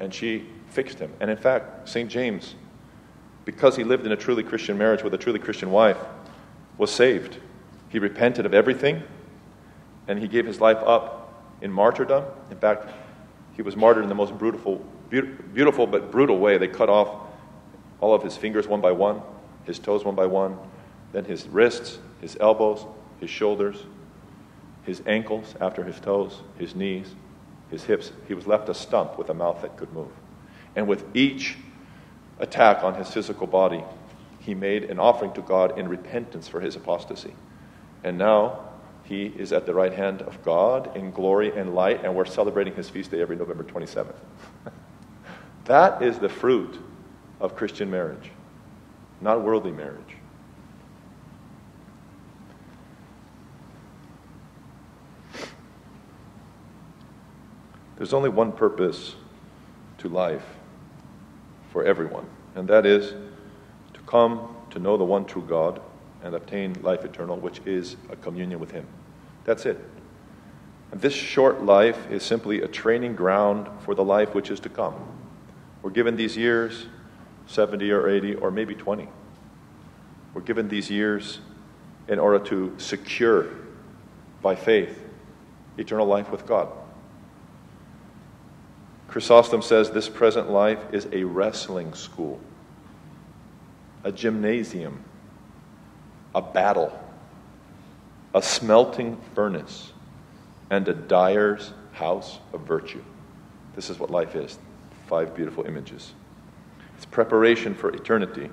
and she fixed him. And in fact, Saint James, because he lived in a truly Christian marriage with a truly Christian wife, was saved He repented of everything, and he gave his life up in martyrdom. In fact, he was martyred in the most beautiful, beautiful but brutal way. They cut off all of his fingers one by one, his toes one by one, then his wrists, his elbows, his shoulders, his ankles after his toes, his knees, his hips. He was left a stump with a mouth that could move. And with each attack on his physical body, he made an offering to God in repentance for his apostasy. And now he is at the right hand of God in glory and light, and we're celebrating his feast day every November twenty-seventh. That is the fruit of Christian marriage, not worldly marriage. There's only one purpose to life for everyone, and that is to come to know the one true God and obtain life eternal, which is a communion with him. That's it. And this short life is simply a training ground for the life which is to come. We're given these years, seventy or eighty or maybe twenty. We're given these years in order to secure, by faith, eternal life with God. Chrysostom says this present life is a wrestling school, a gymnasium, a battle, a smelting furnace, and a dyer's house of virtue. This is what life is. Five beautiful images. It's preparation for eternity.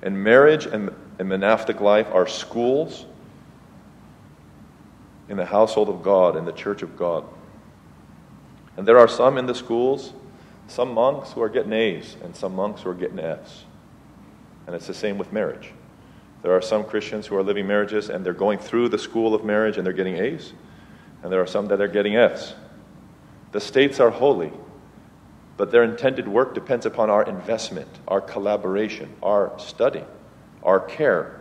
And marriage and, and monastic life are schools in the household of God, in the church of God. And there are some in the schools, some monks who are getting A's and some monks who are getting F's. And it's the same with marriage. There are some Christians who are living marriages and they're going through the school of marriage and they're getting A's. And there are some that are getting F's. The states are holy, but their intended work depends upon our investment, our collaboration, our study, our care.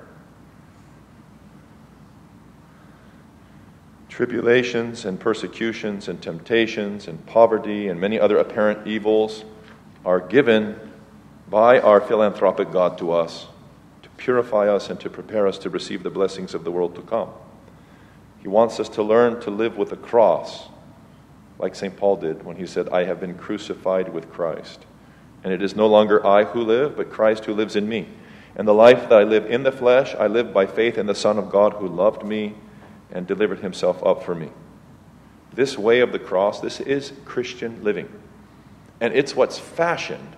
Tribulations and persecutions and temptations and poverty and many other apparent evils are given by our philanthropic God to us, purify us and to prepare us to receive the blessings of the world to come. He wants us to learn to live with the cross, like Saint Paul did when he said, I have been crucified with Christ. And it is no longer I who live, but Christ who lives in me. And the life that I live in the flesh, I live by faith in the Son of God who loved me and delivered himself up for me. This way of the cross, this is Christian living. And it's what's fashioned,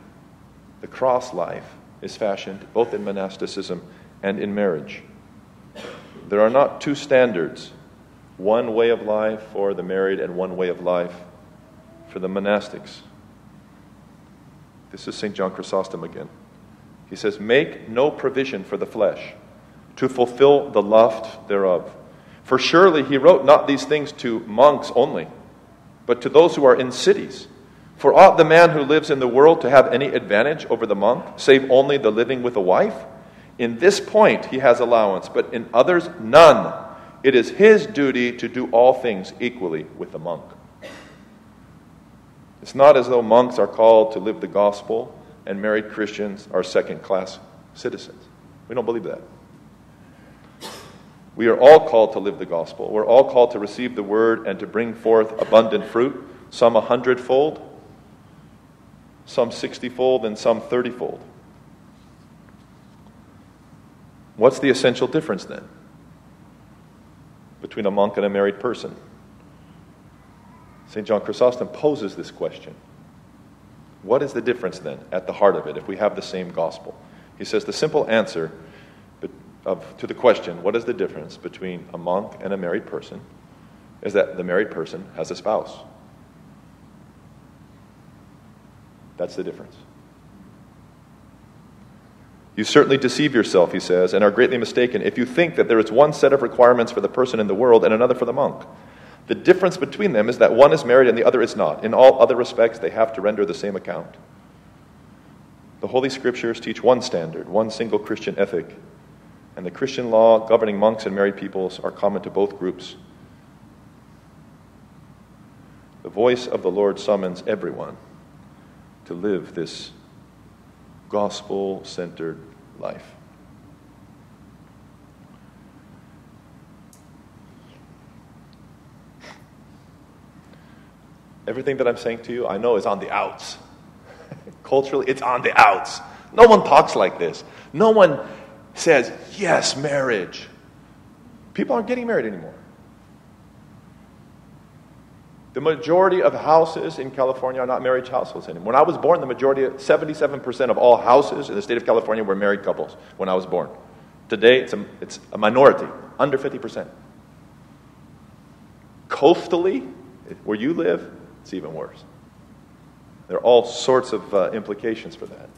the cross life, is fashioned both in monasticism and in marriage. There are not two standards, one way of life for the married and one way of life for the monastics. This is Saint John Chrysostom again. He says, make no provision for the flesh to fulfill the lust thereof. For surely he wrote not these things to monks only, but to those who are in cities. For ought the man who lives in the world to have any advantage over the monk, save only the living with a wife? In this point he has allowance, but in others none. It is his duty to do all things equally with the monk. It's not as though monks are called to live the gospel and married Christians are second-class citizens. We don't believe that. We are all called to live the gospel. We're all called to receive the word and to bring forth abundant fruit, some a hundredfold, some sixty-fold, and some thirty-fold. What's the essential difference, then, between a monk and a married person? Saint John Chrysostom poses this question. What is the difference, then, at the heart of it, if we have the same gospel? He says the simple answer of, to the question, what is the difference between a monk and a married person, is that the married person has a spouse. That's the difference. You certainly deceive yourself, he says, and are greatly mistaken if you think that there is one set of requirements for the person in the world and another for the monk. The difference between them is that one is married and the other is not. In all other respects, they have to render the same account. The Holy Scriptures teach one standard, one single Christian ethic, and the Christian law governing monks and married peoples are common to both groups. The voice of the Lord summons everyone to live this gospel-centered life. Everything that I'm saying to you, I know is on the outs. Culturally, it's on the outs. No one talks like this. No one says, yes, marriage. People aren't getting married anymore. The majority of houses in California are not marriage households anymore. When I was born, the majority, seventy-seven percent of all houses in the state of California were married couples when I was born. Today, it's a, it's a minority, under fifty percent. Coastally, where you live, it's even worse. There are all sorts of uh, implications for that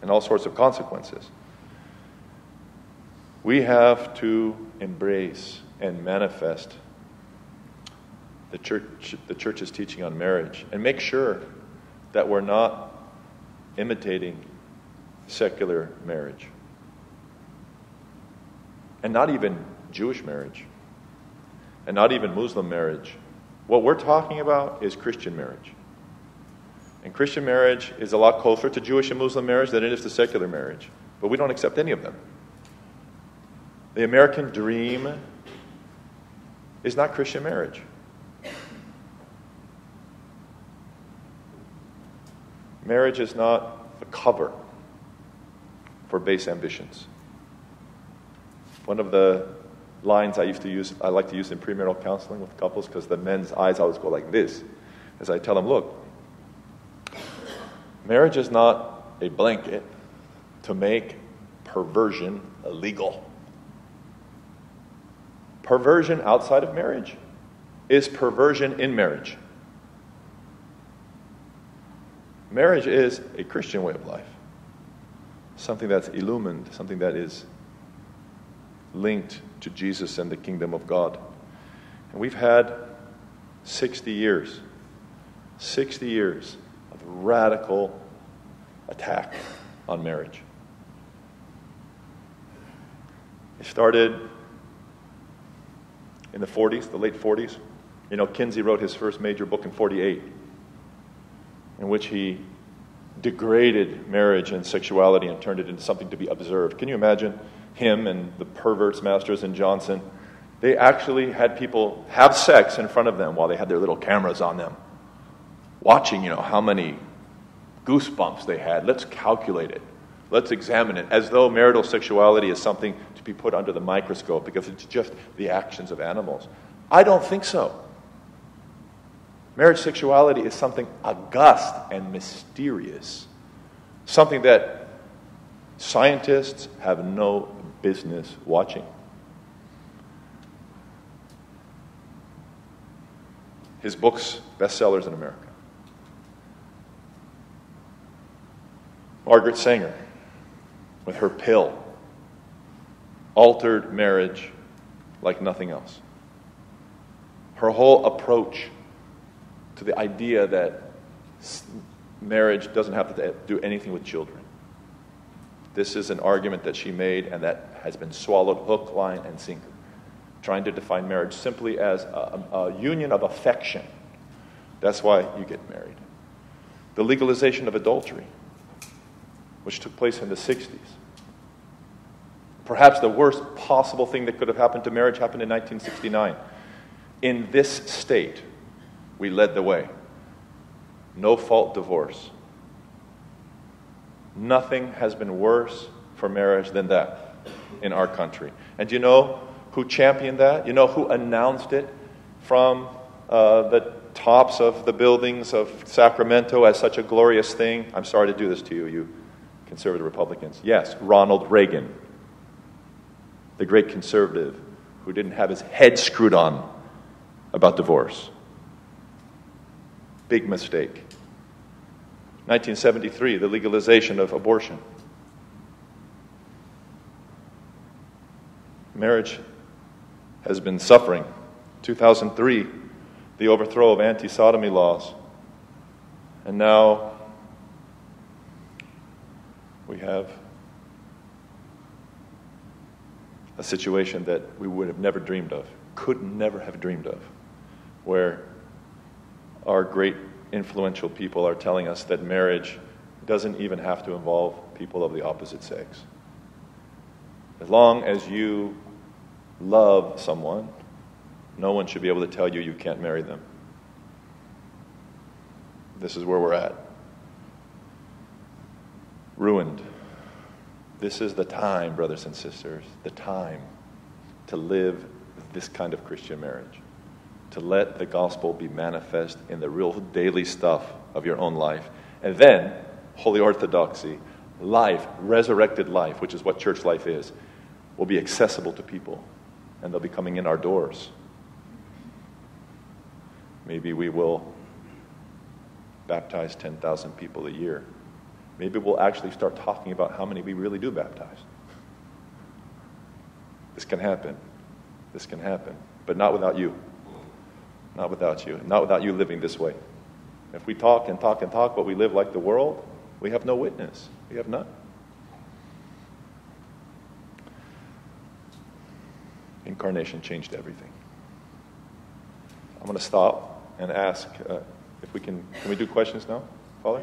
and all sorts of consequences. We have to embrace and manifest the church, the church's teaching on marriage, and make sure that we're not imitating secular marriage, and not even Jewish marriage, and not even Muslim marriage. What we're talking about is Christian marriage, and Christian marriage is a lot closer to Jewish and Muslim marriage than it is to secular marriage, but we don't accept any of them. The American dream is not Christian marriage. Marriage is not a cover for base ambitions. One of the lines I used to use, I like to use in premarital counseling with couples, because the men's eyes always go like this, as I tell them, look, marriage is not a blanket to make perversion illegal. Perversion outside of marriage is perversion in marriage. Marriage is a Christian way of life, something that's illumined, something that is linked to Jesus and the kingdom of God. And we've had sixty years, sixty years of radical attack on marriage. It started in the forties, the late forties. You know, Kinsey wrote his first major book in forty-eight. In which he degraded marriage and sexuality and turned it into something to be observed. Can you imagine him and the perverts, Masters and Johnson? They actually had people have sex in front of them while they had their little cameras on them, watching, you know, how many goosebumps they had. Let's calculate it. Let's examine it, as though marital sexuality is something to be put under the microscope because it's just the actions of animals. I don't think so. Marriage sexuality is something august and mysterious, something that scientists have no business watching. His books, bestsellers in America. Margaret Sanger, with her pill, altered marriage like nothing else. Her whole approach to the idea that marriage doesn't have to do anything with children. This is an argument that she made and that has been swallowed hook, line, and sinker, trying to define marriage simply as a, a union of affection. That's why you get married. The legalization of adultery, which took place in the sixties. Perhaps the worst possible thing that could have happened to marriage happened in nineteen sixty-nine. In this state, we led the way. No-fault divorce. Nothing has been worse for marriage than that in our country. And you know who championed that? You know who announced it from uh, the tops of the buildings of Sacramento as such a glorious thing? I'm sorry to do this to you, you conservative Republicans. Yes, Ronald Reagan, the great conservative who didn't have his head screwed on about divorce. Big mistake. nineteen seventy-three, the legalization of abortion. Marriage has been suffering. two thousand three, the overthrow of anti-sodomy laws. And now we have a situation that we would have never dreamed of, could never have dreamed of, where our great influential people are telling us that marriage doesn't even have to involve people of the opposite sex. As long as you love someone, no one should be able to tell you you can't marry them. This is where we're at. Ruined. This is the time, brothers and sisters, the time to live this kind of Christian marriage, to let the gospel be manifest in the real daily stuff of your own life. And then, Holy Orthodoxy, life, resurrected life, which is what church life is, will be accessible to people, and they'll be coming in our doors. Maybe we will baptize ten thousand people a year. Maybe we'll actually start talking about how many we really do baptize. This can happen. This can happen. But not without you. Not without you. Not without you living this way. If we talk and talk and talk, but we live like the world, we have no witness. We have none. Incarnation changed everything. I'm going to stop and ask uh, if we can, can we do questions now, Father?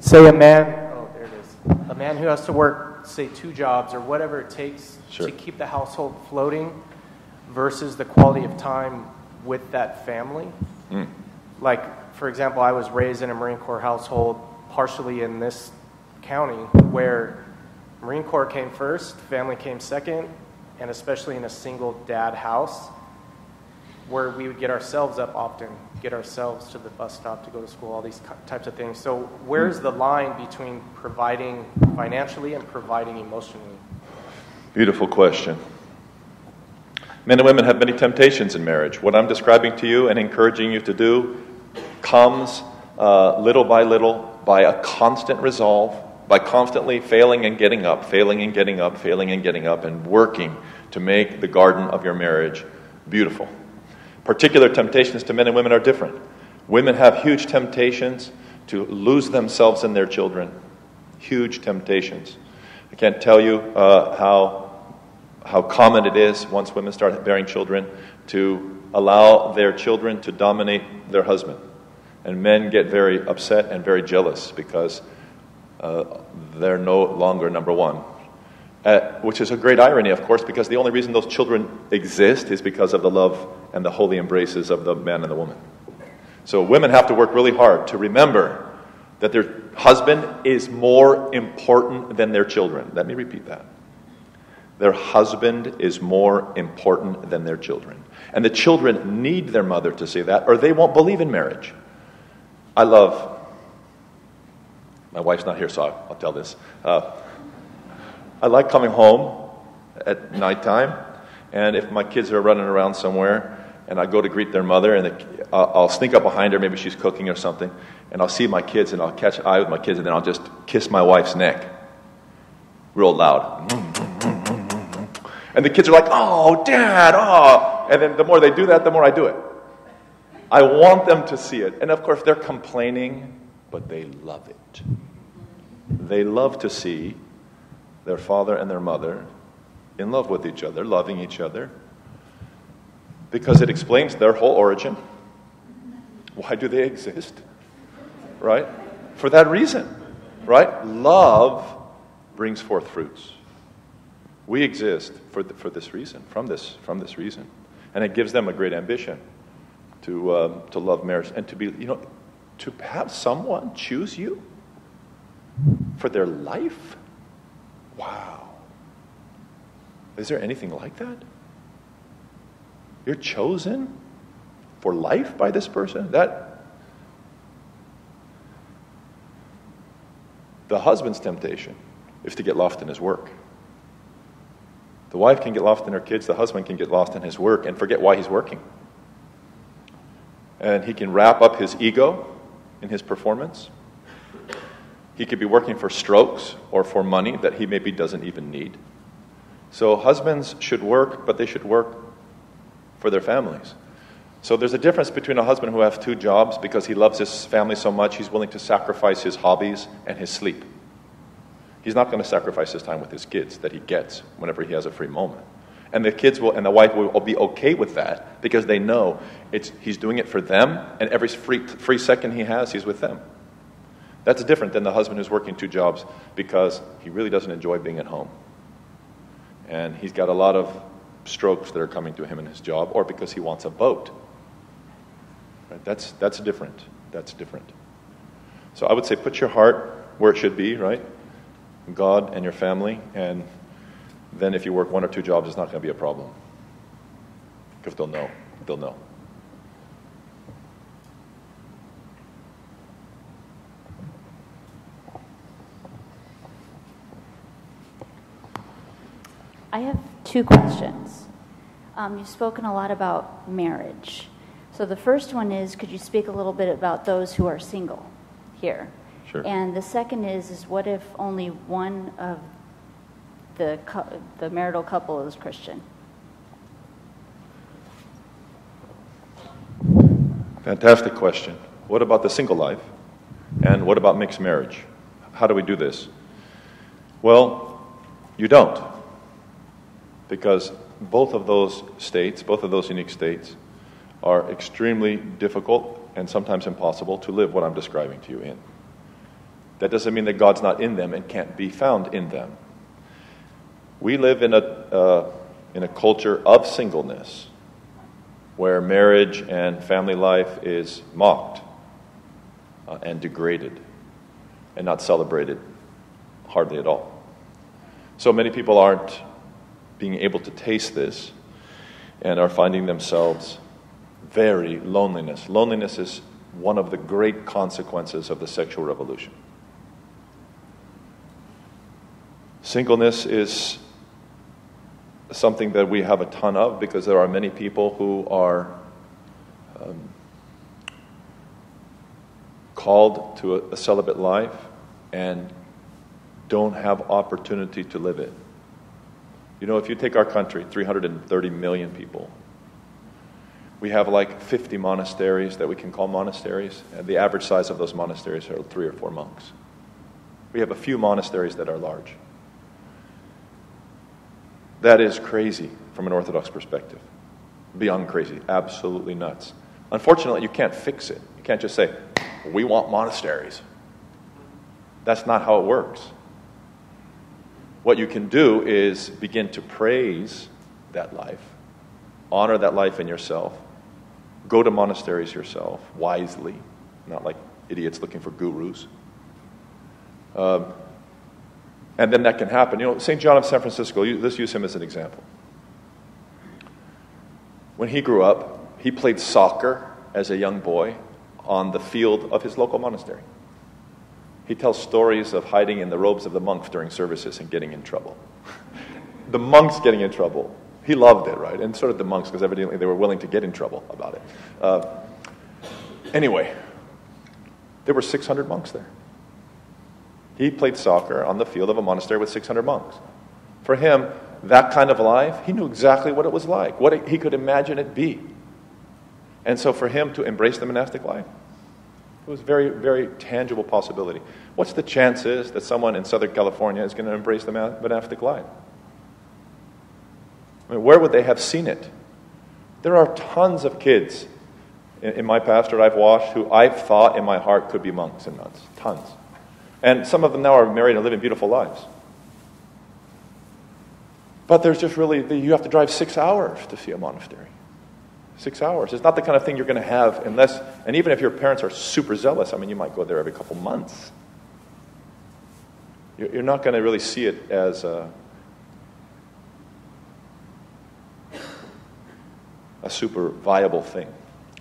Say a man, oh, there it is, a man who has to work, say, two jobs or whatever it takes sure. to keep the household floating versus the quality of time with that family. Mm. Like, for example, I was raised in a Marine Corps household, partially in this county, where Marine Corps came first, family came second, and especially in a single dad house, where we would get ourselves up often, get ourselves to the bus stop to go to school, all these types of things. So where's the line between providing financially and providing emotionally? Beautiful question. Men and women have many temptations in marriage. What I'm describing to you and encouraging you to do comes uh, little by little by a constant resolve, by constantly failing and getting up, failing and getting up, failing and getting up, and working to make the garden of your marriage beautiful. Particular temptations to men and women are different. Women have huge temptations to lose themselves in their children. Huge temptations. I can't tell you uh, how, how common it is once women start bearing children to allow their children to dominate their husband. And men get very upset and very jealous because uh, they're no longer number one. Uh, which is a great irony, of course, because the only reason those children exist is because of the love and the holy embraces of the man and the woman. So women have to work really hard to remember that their husband is more important than their children. Let me repeat that. Their husband is more important than their children. And the children need their mother to say that, or they won't believe in marriage. I love, my wife's not here, so I'll tell this. Uh, I like coming home at nighttime, and if my kids are running around somewhere, and I go to greet their mother, and the, uh, I'll sneak up behind her, maybe she's cooking or something, and I'll see my kids, and I'll catch eye with my kids, and then I'll just kiss my wife's neck real loud. And the kids are like, oh, Dad, oh. And then the more they do that, the more I do it. I want them to see it. And of course, they're complaining, but they love it. They love to see their father and their mother in love with each other, loving each other, because it explains their whole origin. Why do they exist? Right? For that reason. Right? Love brings forth fruits. We exist for th- for this reason, from this from this reason, and it gives them a great ambition to um, to love marriage and to be, you know, to have someone choose you for their life. Wow. Is there anything like that? You're chosen for life by this person? That the husband's temptation is to get lost in his work. The wife can get lost in her kids, the husband can get lost in his work and forget why he's working. And he can wrap up his ego in his performance. He could be working for strokes or for money that he maybe doesn't even need. So husbands should work, but they should work for their families. So there's a difference between a husband who has two jobs because he loves his family so much, he's willing to sacrifice his hobbies and his sleep. he's not going to sacrifice his time with his kids that he gets whenever he has a free moment. And the kids will, and the wife will be okay with that because they know it's he's doing it for them, and every free, free second he has, he's with them. That's different than the husband who's working two jobs because he really doesn't enjoy being at home. And he's got a lot of strokes that are coming to him in his job, or because he wants a boat. Right? That's, that's different. That's different. So I would say put your heart where it should be, right? God and your family, and then if you work one or two jobs, it's not going to be a problem. Because they'll know. They'll know. I have two questions. Um, you've spoken a lot about marriage. So the first one is, could you speak a little bit about those who are single here? Sure. And the second is, is what if only one of the cu- the marital couple is Christian? Fantastic question. What about the single life? And what about mixed marriage? How do we do this? Well, you don't. Because both of those states, both of those unique states, are extremely difficult and sometimes impossible to live what I'm describing to you in. That doesn't mean that God's not in them and can't be found in them. We live in a uh, in a culture of singleness where marriage and family life is mocked uh, and degraded and not celebrated hardly at all. So many people aren't being able to taste this and are finding themselves very loneliness. Loneliness is one of the great consequences of the sexual revolution. Singleness is something that we have a ton of because there are many people who are um, called to a, a celibate life and don't have opportunity to live it. You know, if you take our country, three hundred thirty million people, we have like fifty monasteries that we can call monasteries, and the average size of those monasteries are three or four monks. We have a few monasteries that are large. That is crazy from an Orthodox perspective. Beyond crazy, absolutely nuts. Unfortunately, you can't fix it. You can't just say, we want monasteries. That's not how it works. What you can do is begin to praise that life, honor that life in yourself, go to monasteries yourself wisely, not like idiots looking for gurus. Um, and then that can happen. You know, Saint John of San Francisco, you, let's use him as an example. When he grew up, he played soccer as a young boy on the field of his local monastery. He tells stories of hiding in the robes of the monks during services and getting in trouble. The monks getting in trouble. He loved it, right? And so did the monks, because evidently they were willing to get in trouble about it. Uh, anyway, there were six hundred monks there. He played soccer on the field of a monastery with six hundred monks. For him, that kind of life, he knew exactly what it was like, what it, he could imagine it be. And so for him to embrace the monastic life, it was very, very tangible possibility. What's the chances that someone in Southern California is going to embrace the monastic life? I mean, where would they have seen it? There are tons of kids in, in my pastorate I've watched who I've thought in my heart could be monks and nuns. Tons. And some of them now are married and living beautiful lives. But there's just really, the, you have to drive six hours to see a monastery. Six hours. It's not the kind of thing you're going to have unless, and even if your parents are super zealous, I mean, you might go there every couple months. You're not going to really see it as a, a super viable thing.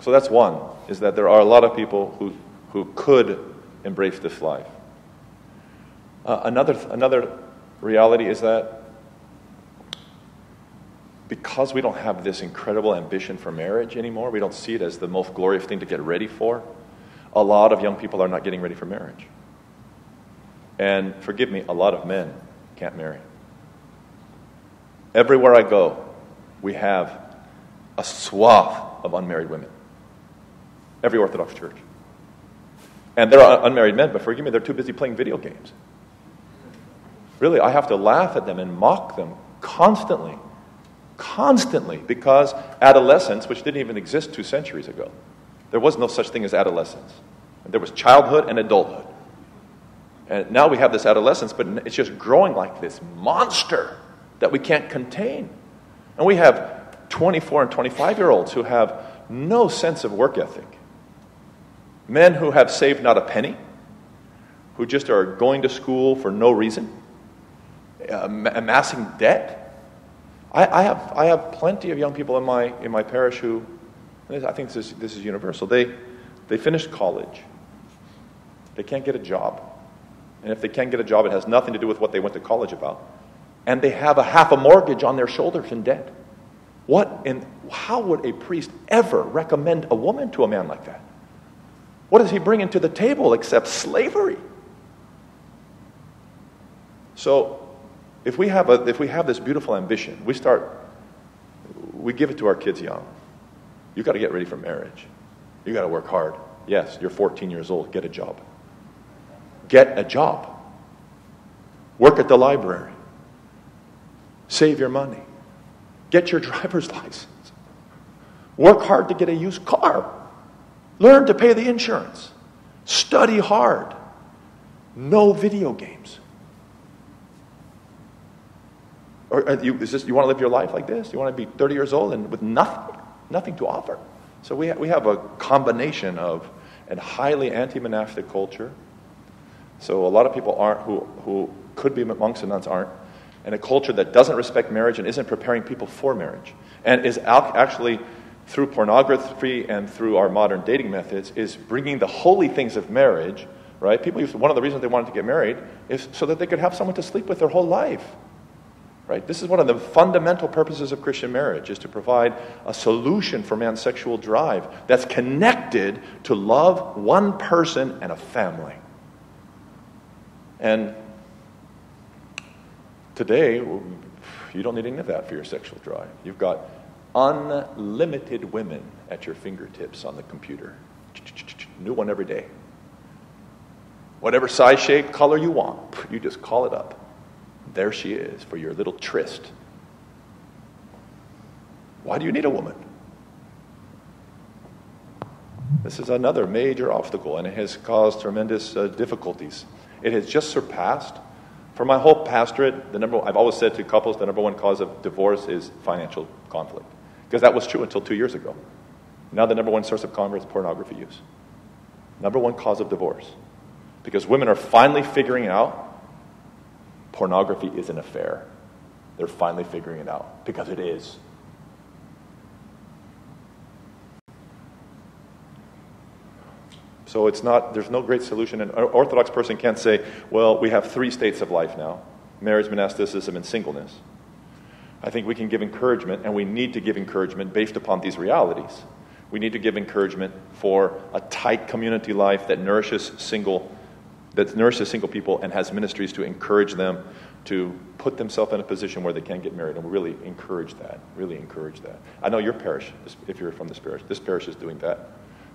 So that's one, is that there are a lot of people who, who could embrace this life. Uh, another another reality is that because we don't have this incredible ambition for marriage anymore, we don't see it as the most glorious thing to get ready for, a lot of young people are not getting ready for marriage. And forgive me, a lot of men can't marry. Everywhere I go, we have a swath of unmarried women. Every Orthodox church. And there are unmarried men, but forgive me, they're too busy playing video games. Really, I have to laugh at them and mock them constantly, constantly, because adolescence, which didn't even exist two centuries ago, there was no such thing as adolescence. There was childhood and adulthood. And now we have this adolescence, but it's just growing like this monster that we can't contain. And we have twenty-four and twenty-five-year-olds who have no sense of work ethic. Men who have saved not a penny, who just are going to school for no reason, amassing debt. I, I have I have plenty of young people in my in my parish who, and I think this is, this is universal. They they finished college. They can't get a job, and if they can't get a job, it has nothing to do with what they went to college about. And they have a half a mortgage on their shoulders in debt. What in how would a priest ever recommend a woman to a man like that? What is he bringing to the table except slavery? So, if we have a, if we have this beautiful ambition, we start, we give it to our kids young. You've got to get ready for marriage. You've got to work hard. Yes, you're fourteen years old. Get a job. Get a job. Work at the library. Save your money. Get your driver's license. Work hard to get a used car. Learn to pay the insurance. Study hard. No video games. Or you, is this, you want to live your life like this? You want to be thirty years old and with nothing, nothing to offer? So we, ha- we have a combination of a highly anti-monastic culture. So a lot of people aren't who, who could be monks and nuns aren't. And a culture that doesn't respect marriage and isn't preparing people for marriage. And is al- actually... through pornography and through our modern dating methods, is bringing the holy things of marriage, right? People used to, one of the reasons they wanted to get married is so that they could have someone to sleep with their whole life, right? This is one of the fundamental purposes of Christian marriage, is to provide a solution for man's sexual drive that's connected to love, one person, and a family. And today, you don't need any of that for your sexual drive. You've got unlimited women at your fingertips on the computer. New one every day. Whatever size, shape, color you want, you just call it up. There she is for your little tryst. Why do you need a woman? This is another major obstacle, and it has caused tremendous uh, difficulties. It has just surpassed, for my whole pastorate, the number, I've always said to couples, the number one cause of divorce is financial conflict. Because that was true until two years ago. Now the number one source of conflict is pornography use. Number one cause of divorce. Because women are finally figuring out pornography is an affair. They're finally figuring it out. Because it is. So it's not, there's no great solution. An Orthodox person can't say, well, we have three states of life now. Marriage, monasticism, and singleness. I think we can give encouragement, and we need to give encouragement based upon these realities. We need to give encouragement for a tight community life that nourishes single, that nourishes single people and has ministries to encourage them to put themselves in a position where they can get married. And we really encourage that, really encourage that. I know your parish, if you're from this parish, this parish is doing that.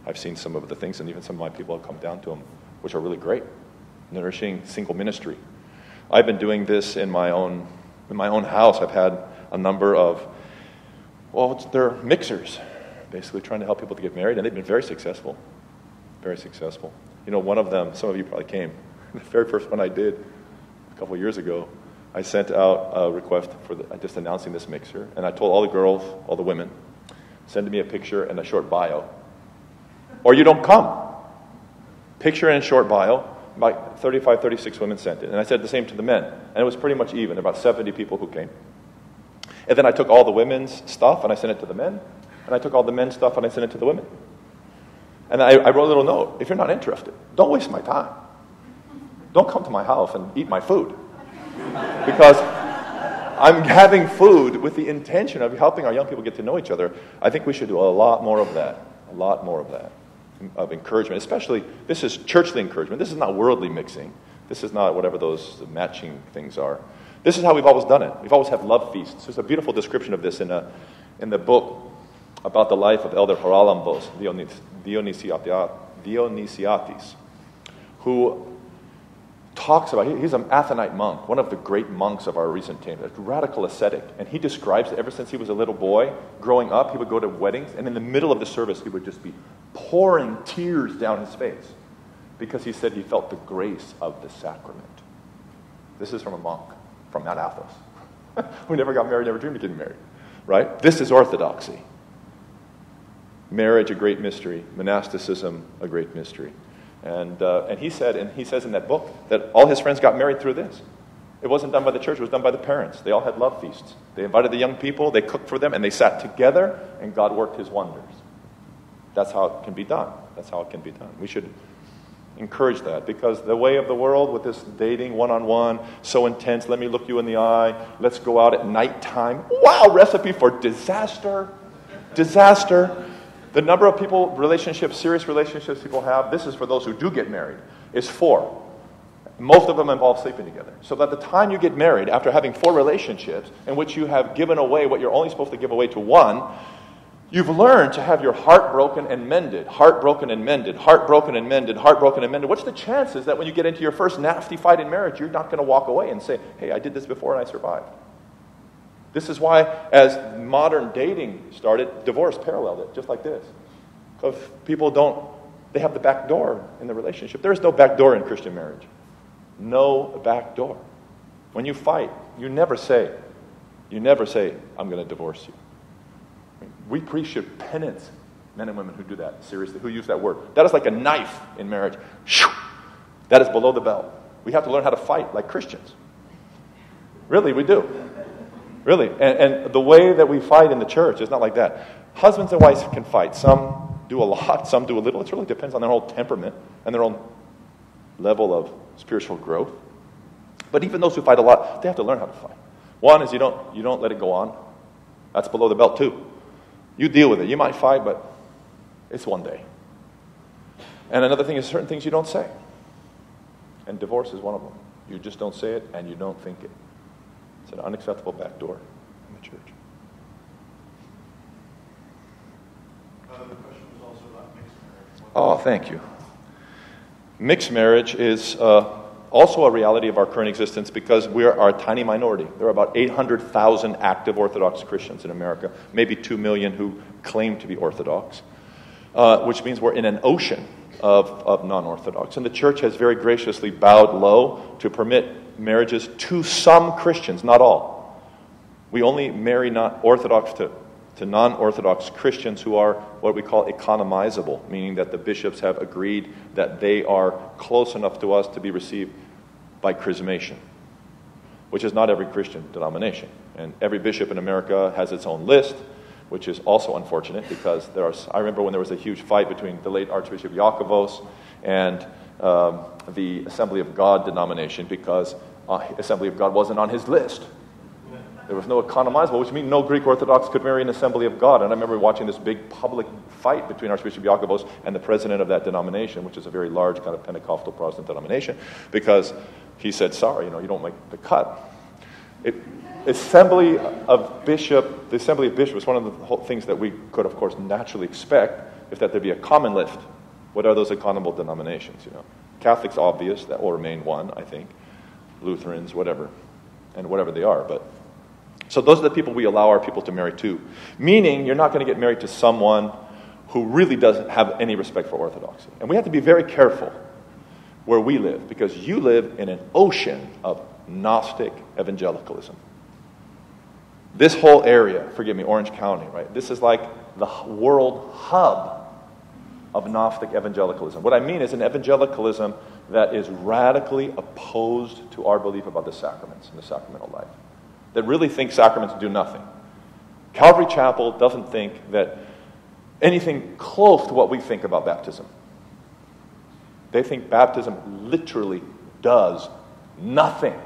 I've seen some of the things, and even some of my people have come down to them, which are really great, nourishing single ministry. I've been doing this in my own in my own house. I've had a number of, well, they're mixers, basically trying to help people to get married, and they've been very successful, very successful. You know, one of them, some of you probably came, the very first one I did a couple of years ago, I sent out a request for the, just announcing this mixer, and I told all the girls, all the women, send me a picture and a short bio, or you don't come. Picture and short bio. About thirty-five, thirty-six women sent it. And I said the same to the men. And it was pretty much even, about seventy people who came. And then I took all the women's stuff and I sent it to the men. And I took all the men's stuff and I sent it to the women. And I, I wrote a little note. If you're not interested, don't waste my time. Don't come to my house and eat my food. Because I'm having food with the intention of helping our young people get to know each other. I think we should do a lot more of that. A lot more of that, of encouragement, especially, this is churchly encouragement. This is not worldly mixing. This is not whatever those matching things are. This is how we've always done it. We've always had love feasts. There's a beautiful description of this in a, in the book about the life of Elder Haralambos Dionys, Dionysiatis, who talks about, he's an Athenite monk, one of the great monks of our recent time, a radical ascetic. And he describes that ever since he was a little boy, growing up, he would go to weddings, and in the middle of the service, he would just be pouring tears down his face because he said he felt the grace of the sacrament. This is from a monk from Mount Athos, who never got married, never dreamed of getting married, right? This is orthodoxy. Marriage, a great mystery. Monasticism, a great mystery. And uh, and he said, and he says in that book, that all his friends got married through this. It wasn't done by the church, it was done by the parents. They all had love feasts. They invited the young people, they cooked for them, and they sat together, and God worked his wonders. That's how it can be done. That's how it can be done. We should encourage that, because the way of the world with this dating one-on-one, so intense, let me look you in the eye, let's go out at nighttime. Wow, recipe for disaster. Disaster. The number of people, relationships, serious relationships people have, this is for those who do get married, is four. Most of them involve sleeping together. So by the time you get married, after having four relationships in which you have given away what you're only supposed to give away to one, you've learned to have your heart broken and mended, heart broken and mended, heart broken and mended, heart broken and mended. What's the chances that when you get into your first nasty fight in marriage, you're not going to walk away and say, hey, I did this before and I survived? This is why, as modern dating started, divorce paralleled it, just like this. Because people don't, they have the back door in the relationship. There is no back door in Christian marriage. No back door. When you fight, you never say, you never say, I'm going to divorce you. We preach should penance, men and women who do that, seriously, who use that word. That is like a knife in marriage. That is below the belt. We have to learn how to fight like Christians. Really, we do. Really, and, and the way that we fight in the church is not like that. Husbands and wives can fight. Some do a lot, some do a little. It really depends on their own temperament and their own level of spiritual growth. But even those who fight a lot, they have to learn how to fight. One is you don't you don't let it go on. That's below the belt too. You deal with it. You might fight, but it's one day. And another thing is certain things you don't say. And divorce is one of them. You just don't say it and you don't think it. It's an unacceptable back door in the church. Uh, the question was also about mixed marriage. Oh, thank you. Mixed marriage is uh, also a reality of our current existence because we are a tiny minority. There are about eight hundred thousand active Orthodox Christians in America, maybe two million who claim to be Orthodox, uh, which means we're in an ocean of, of non-Orthodox. And the church has very graciously bowed low to permit marriages to some Christians, not all. We only marry not Orthodox to, to non-Orthodox Christians who are what we call economizable, meaning that the bishops have agreed that they are close enough to us to be received by chrismation, which is not every Christian denomination. And every bishop in America has its own list, which is also unfortunate because there are, I remember when there was a huge fight between the late Archbishop Iakovos and Um, the Assembly of God denomination because uh, Assembly of God wasn't on his list. There was no economizable, which means no Greek Orthodox could marry an Assembly of God. And I remember watching this big public fight between Archbishop Iakovos and the president of that denomination, which is a very large kind of Pentecostal Protestant denomination, because he said, sorry, you know, you don't make the cut. It, assembly of Bishop, the Assembly of Bishop was one of the whole things that we could, of course, naturally expect if that there'd be a common list. What are those economical denominations, you know? Catholics, obvious, that will remain one, I think. Lutherans, whatever, and whatever they are. But so those are the people we allow our people to marry to, meaning you're not going to get married to someone who really doesn't have any respect for Orthodoxy. And we have to be very careful where we live, because you live in an ocean of Gnostic evangelicalism. This whole area, forgive me, Orange County, right? This is like the world hub of Gnostic evangelicalism. What I mean is an evangelicalism that is radically opposed to our belief about the sacraments and the sacramental life, that really thinks sacraments do nothing. Calvary Chapel doesn't think that anything close to what we think about baptism. They think baptism literally does nothing.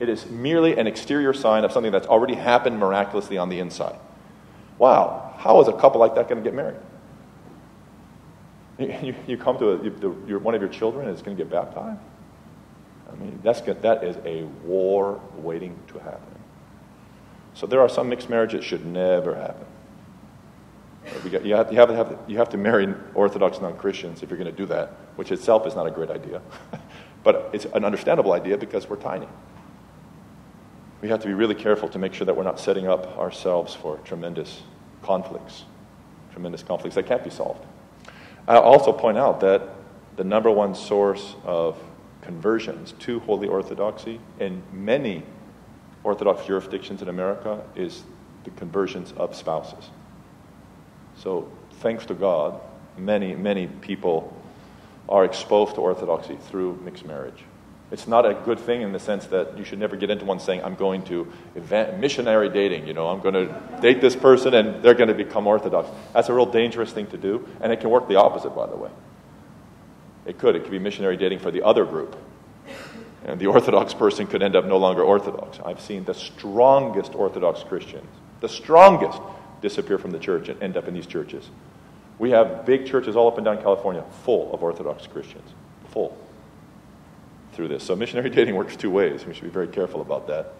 It is merely an exterior sign of something that's already happened miraculously on the inside. Wow, how is a couple like that going to get married? You, you come to a, you, your, one of your children is going to get baptized? I mean, that's that is a war waiting to happen. So there are some mixed marriages that should never happen. You, got, you, have, you, have to have, you have to marry Orthodox non-Christians if you're going to do that, which itself is not a great idea. But it's an understandable idea because we're tiny. We have to be really careful to make sure that we're not setting up ourselves for tremendous conflicts, tremendous conflicts that can't be solved. I'll also point out that the number one source of conversions to Holy Orthodoxy in many Orthodox jurisdictions in America is the conversions of spouses. So, thanks to God, many, many people are exposed to Orthodoxy through mixed marriage. It's not a good thing in the sense that you should never get into one saying, I'm going to event- missionary dating, you know, I'm going to date this person and they're going to become Orthodox. That's a real dangerous thing to do, and it can work the opposite, by the way. It could. It could be missionary dating for the other group. And the Orthodox person could end up no longer Orthodox. I've seen the strongest Orthodox Christians, the strongest, disappear from the church and end up in these churches. We have big churches all up and down California full of Orthodox Christians, full through this. So missionary dating works two ways. We should be very careful about that.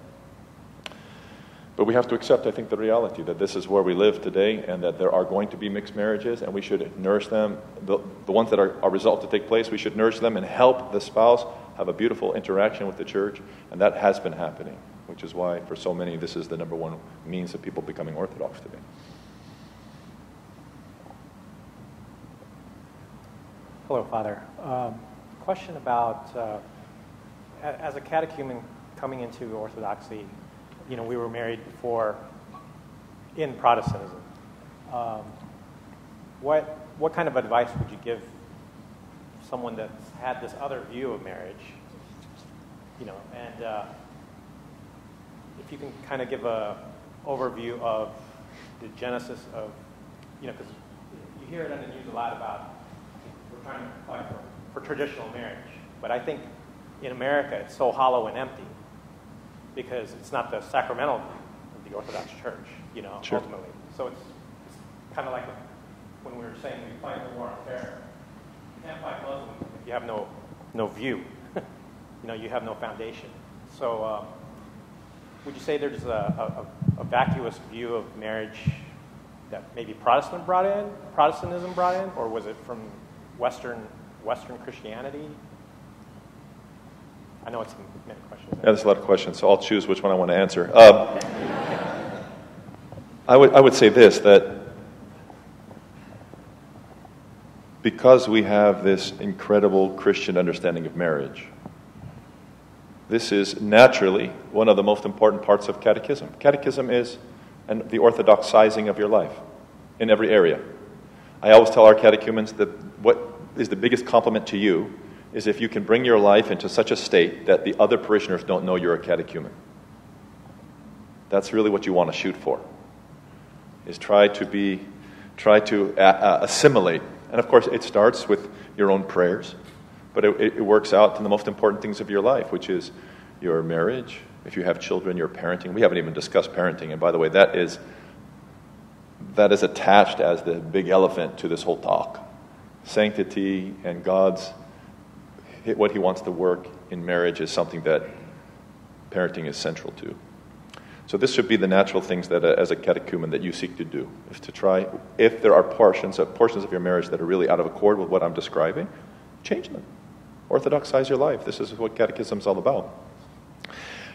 But we have to accept, I think, the reality that this is where we live today and that there are going to be mixed marriages, and we should nourish them. The, the ones that are, are resolved to take place, we should nourish them and help the spouse have a beautiful interaction with the church, and that has been happening, which is why for so many this is the number one means of people becoming Orthodox today. Hello, Father. Um, question about, uh, as a catechumen coming into Orthodoxy, you know, we were married before in Protestantism. Um, what what kind of advice would you give someone that's had this other view of marriage? You know, and uh, if you can kind of give a overview of the genesis of, you know, because you hear it on the news a lot about we're trying to fight for, for traditional marriage, but I think in America it's so hollow and empty, because it's not the sacramental view of the Orthodox Church, you know, sure. Ultimately. So it's, it's kind of like when we were saying we fight the war on terror. You can't fight Muslims if you have no no view. You know, you have no foundation. So um, would you say there's a, a, a vacuous view of marriage that maybe Protestant brought in, Protestantism brought in, or was it from Western Western Christianity? I know it's many questions. Yeah, there's a lot of questions, so I'll choose which one I want to answer. Um, I would I would say this, that because we have this incredible Christian understanding of marriage, this is naturally one of the most important parts of catechism. Catechism is an, the orthodox sizing of your life in every area. I always tell our catechumens that what is the biggest compliment to you is if you can bring your life into such a state that the other parishioners don't know you're a catechumen. That's really what you want to shoot for, is try to be, try to uh, uh, assimilate. And of course, it starts with your own prayers, but it, it works out in the most important things of your life, which is your marriage, if you have children, your parenting. We haven't even discussed parenting, and by the way, that is that is attached as the big elephant to this whole talk. Sanctity and God's what he wants to work in marriage is something that parenting is central to. So this should be the natural things that, uh, as a catechumen, that you seek to do, is to try, if there are portions of, portions of your marriage that are really out of accord with what I'm describing, change them. Orthodoxize your life. This is what catechism is all about.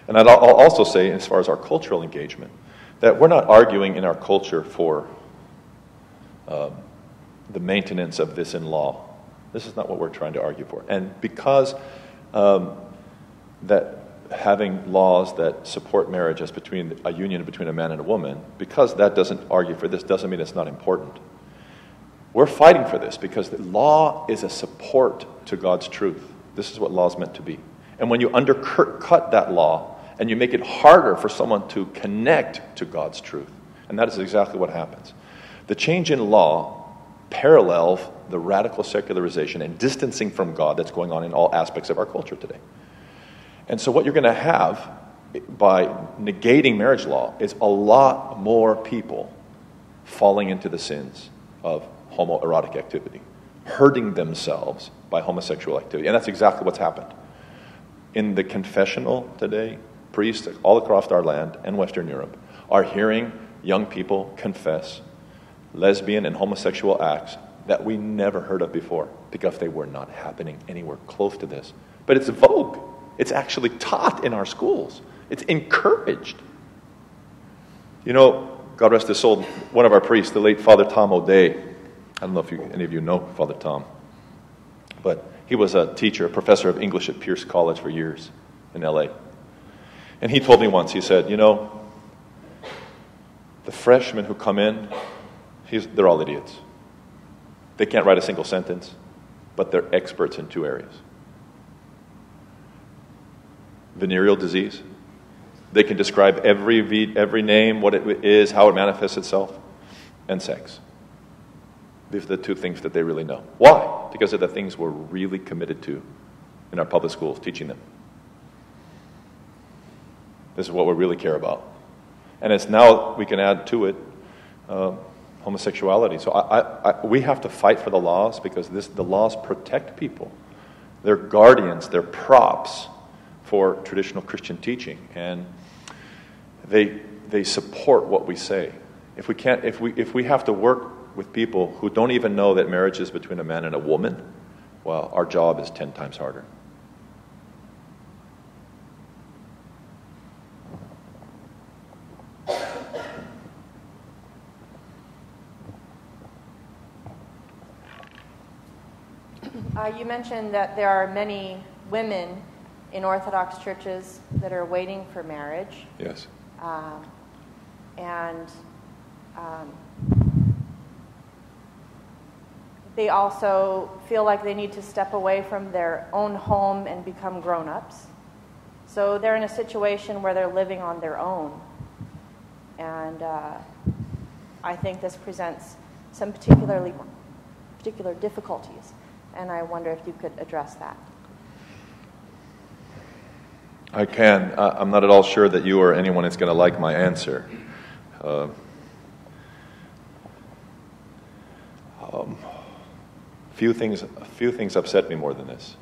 And I'll, I'll also say, as far as our cultural engagement, that we're not arguing in our culture for uh, the maintenance of this in law. This is not what we're trying to argue for. And because um, that having laws that support marriage as between a union between a man and a woman, because that doesn't argue for this, doesn't mean it's not important. We're fighting for this because the law is a support to God's truth. This is what law is meant to be. And when you undercut that law and you make it harder for someone to connect to God's truth, and that is exactly what happens. The change in law parallels the radical secularization and distancing from God that's going on in all aspects of our culture today. And so what you're going to have by negating marriage law is a lot more people falling into the sins of homoerotic activity, hurting themselves by homosexual activity. And that's exactly what's happened. In the confessional today, priests all across our land and Western Europe are hearing young people confess lesbian and homosexual acts that we never heard of before, because they were not happening anywhere close to this but it's vogue. It's actually taught in our schools. It's encouraged. You know, God rest his soul, one of our priests, the late Father Tom O'Day, I don't know if you, any of you know Father Tom, but he was a teacher, a professor of English at Pierce College for years in L A. And he told me once, he said, you know, the freshmen who come in, he's, they're all idiots. They can't write a single sentence, but they're experts in two areas. Venereal disease. They can describe every every name, what it is, how it manifests itself, and sex. These are the two things that they really know. Why? Because they're the things we're really committed to in our public schools, teaching them. This is what we really care about. And it's now we can add to it uh, homosexuality. So I, I, I, we have to fight for the laws because this, the laws protect people. They're guardians, they're props for traditional Christian teaching, and they they support what we say. If we can't, if we if we have to work with people who don't even know that marriage is between a man and a woman, well, our job is ten times harder. Uh, you mentioned that there are many women in Orthodox churches that are waiting for marriage. Yes. Uh, and um, they also feel like they need to step away from their own home and become grown-ups. So they're in a situation where they're living on their own. And uh, I think this presents some particularly particular difficulties. And I wonder if you could address that. I can. I, I'm not at all sure that you or anyone is going to like my answer. Uh, um, few things, few things upset me more than this.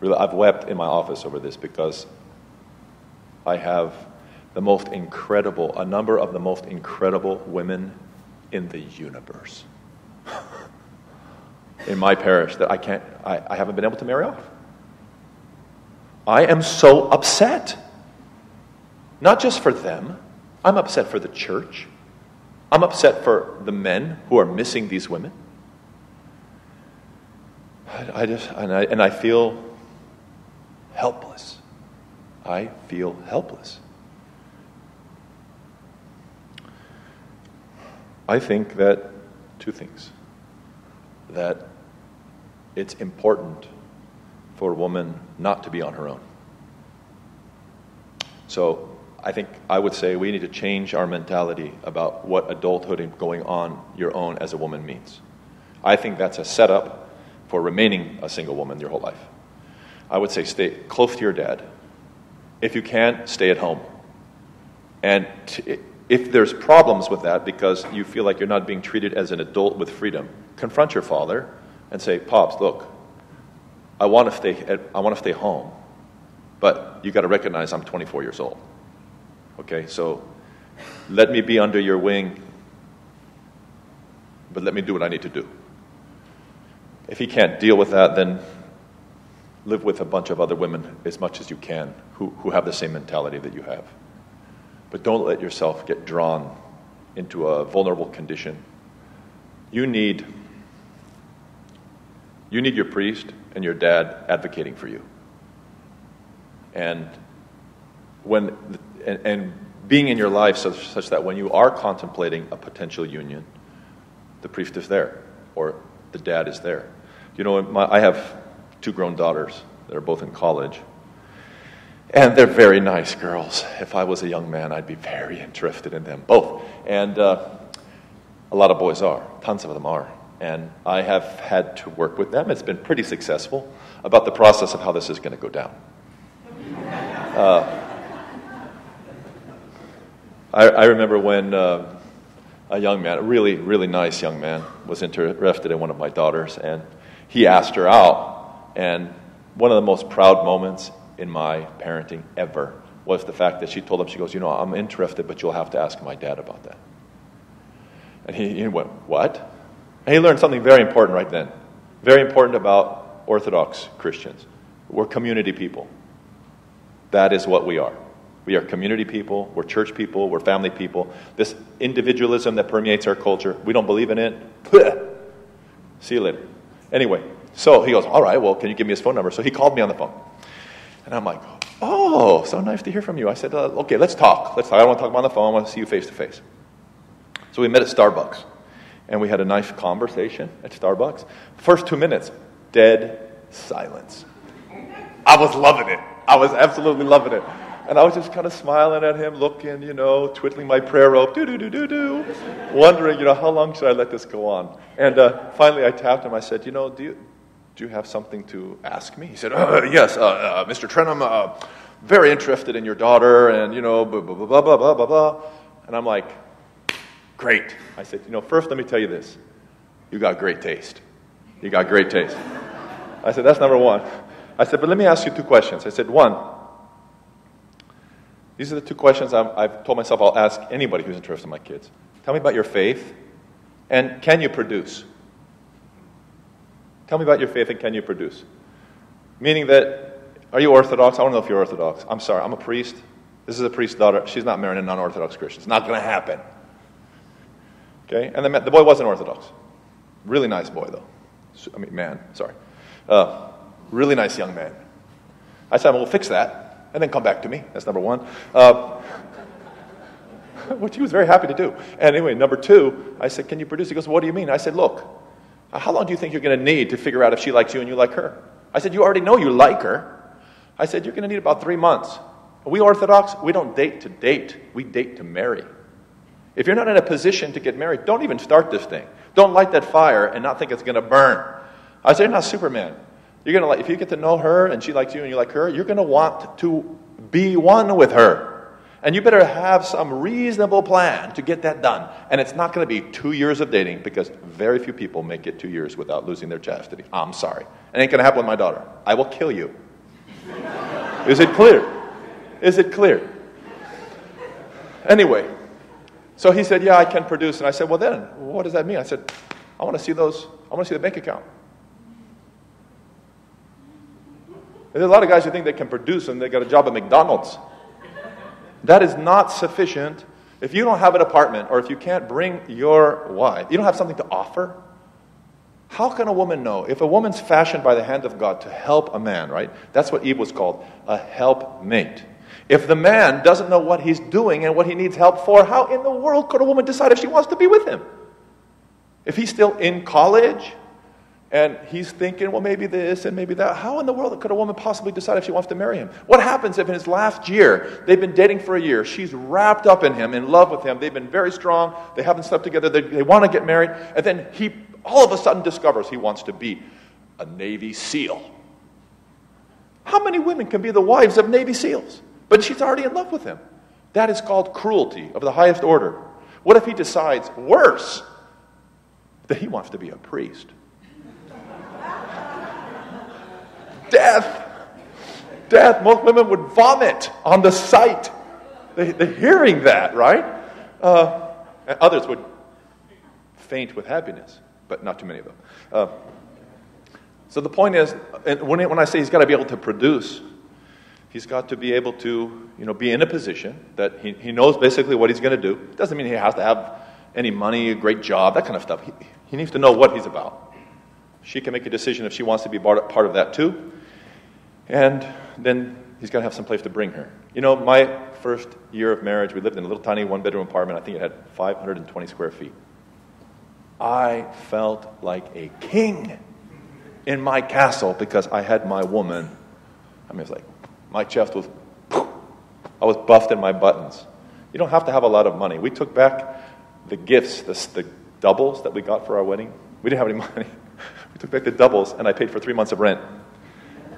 Really, I've wept in my office over this because I have the most incredible, a number of the most incredible women in the universe in my parish that I can't. I, I haven't been able to marry off. I am so upset. Not just for them. I'm upset for the church. I'm upset for the men who are missing these women. I, I just and I and I feel helpless. I feel helpless. I think that two things. That it's important for a woman not to be on her own. So I think I would say we need to change our mentality about what adulthood and going on your own as a woman means. I think that's a setup for remaining a single woman your whole life. I would say stay close to your dad. If you can, stay at home. And t- if there's problems with that because you feel like you're not being treated as an adult with freedom, confront your father and say, Pops, look, I want to stay. At, I want to stay home, but you got to recognize I'm twenty-four years old. Okay, so let me be under your wing, but let me do what I need to do. If he can't deal with that, then live with a bunch of other women as much as you can who who have the same mentality that you have. But don't let yourself get drawn into a vulnerable condition. You need. You need your priest and your dad advocating for you. And when and, and being in your life such, such that when you are contemplating a potential union, the priest is there or the dad is there. You know, my, I have two grown daughters that are both in college. And they're very nice girls. If I was a young man, I'd be very interested in them both. And uh, a lot of boys are. Tons of them are. And I have had to work with them. It's been pretty successful about the process of how this is going to go down. Uh, I, I remember when uh, a young man, a really, really nice young man, was interested in one of my daughters, and he asked her out. And one of the most proud moments in my parenting ever was the fact that she told him, she goes, you know, I'm interested, but you'll have to ask my dad about that. And he, he went, what? And he learned something very important right then, very important about Orthodox Christians. We're community people. That is what we are. We are community people. We're church people. We're family people. This individualism that permeates our culture, we don't believe in it. See you later. Anyway, so he goes, all right, well, can you give me his phone number? So he called me on the phone. And I'm like, oh, so nice to hear from you. I said, uh, okay, let's talk. Let's talk. I don't want to talk on the phone. I want to see you face to face. So we met at Starbucks. And we had a nice conversation at Starbucks. First two minutes, dead silence. I was loving it. I was absolutely loving it. And I was just kind of smiling at him, looking, you know, twiddling my prayer rope, do-do-do-do-do, wondering, you know, how long should I let this go on? And uh, finally I tapped him. I said, you know, do you, do you have something to ask me? He said, uh, yes, uh, uh, Mister Trenham, uh, very interested in your daughter, and, you know, blah, blah, blah, blah, blah, blah, blah. And I'm like, great. I said, you know, first let me tell you this. You got great taste. You got great taste. I said, that's number one. I said, but let me ask you two questions. I said, one, these are the two questions I'm, I've told myself I'll ask anybody who's interested in my kids. Tell me about your faith, and can you produce? Tell me about your faith, and can you produce? Meaning that, are you Orthodox? I don't know if you're Orthodox. I'm sorry, I'm a priest. This is a priest's daughter. She's not marrying a non-Orthodox Christian. It's not going to happen. Okay? And the, the boy wasn't Orthodox. Really nice boy, though. I mean, man, sorry. Uh, really nice young man. I said, well, fix that, and then come back to me. That's number one. Uh, which he was very happy to do. And anyway, number two, I said, can you produce? He goes, what do you mean? I said, look, how long do you think you're going to need to figure out if she likes you and you like her? I said, you already know you like her. I said, you're going to need about three months. Are we Orthodox? We don't date to date. We date to marry. If you're not in a position to get married, don't even start this thing. Don't light that fire and not think it's going to burn. I said, you're not Superman. You're going to like, if you get to know her and she likes you and you like her, you're going to want to be one with her. And you better have some reasonable plan to get that done. And it's not going to be two years of dating, because very few people make it two years without losing their chastity. I'm sorry. It ain't going to happen with my daughter. I will kill you. Is it clear? Is it clear? Anyway, so he said, yeah, I can produce. And I said, well then, what does that mean? I said, I want to see those, I want to see the bank account. There's a lot of guys who think they can produce and they got a job at McDonald's. That is not sufficient. If you don't have an apartment, or if you can't bring your wife, you don't have something to offer. How can a woman know? If a woman's fashioned by the hand of God to help a man, right? That's what Eve was called, a helpmate. If the man doesn't know what he's doing and what he needs help for, how in the world could a woman decide if she wants to be with him? If he's still in college, and he's thinking, well, maybe this and maybe that. How in the world could a woman possibly decide if she wants to marry him? What happens if in his last year, they've been dating for a year, she's wrapped up in him, in love with him, they've been very strong, they haven't slept together, they, they want to get married, and then he all of a sudden discovers he wants to be a Navy SEAL. How many women can be the wives of Navy SEALs? But she's already in love with him. That is called cruelty of the highest order. What if he decides, worse, that he wants to be a priest? Death. Death. Most women would vomit on the sight. They, they're hearing that, right? Uh, and others would faint with happiness, but not too many of them. Uh, so the point is, and when, it, when I say he's got to be able to produce, he's got to be able to, you know, be in a position that he, he knows basically what he's going to do. It doesn't mean he has to have any money, a great job, that kind of stuff. He, he needs to know what he's about. She can make a decision if she wants to be part of that too. And then he's got to have some place to bring her. You know, my first year of marriage, we lived in a little tiny one-bedroom apartment. I think it had five hundred twenty square feet. I felt like a king in my castle because I had my woman. I mean, it's like my chest was, I was buffed in my buttons. You don't have to have a lot of money. We took back the gifts, the, the doubles that we got for our wedding. We didn't have any money. We took back the doubles, and I paid for three months of rent.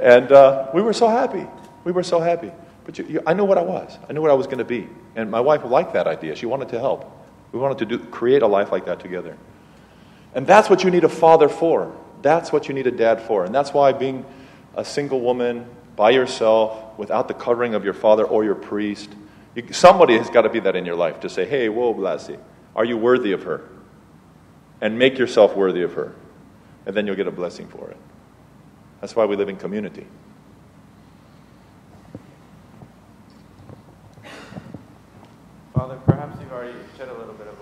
And uh, we were so happy. We were so happy. But you, you, I knew what I was. I knew what I was going to be. And my wife liked that idea. She wanted to help. We wanted to do, create a life like that together. And that's what you need a father for. That's what you need a dad for. And that's why being a single woman by yourself, without the covering of your father or your priest, you, somebody has got to be that in your life to say, hey, whoa, Blasi, are you worthy of her? And make yourself worthy of her. And then you'll get a blessing for it. That's why we live in community.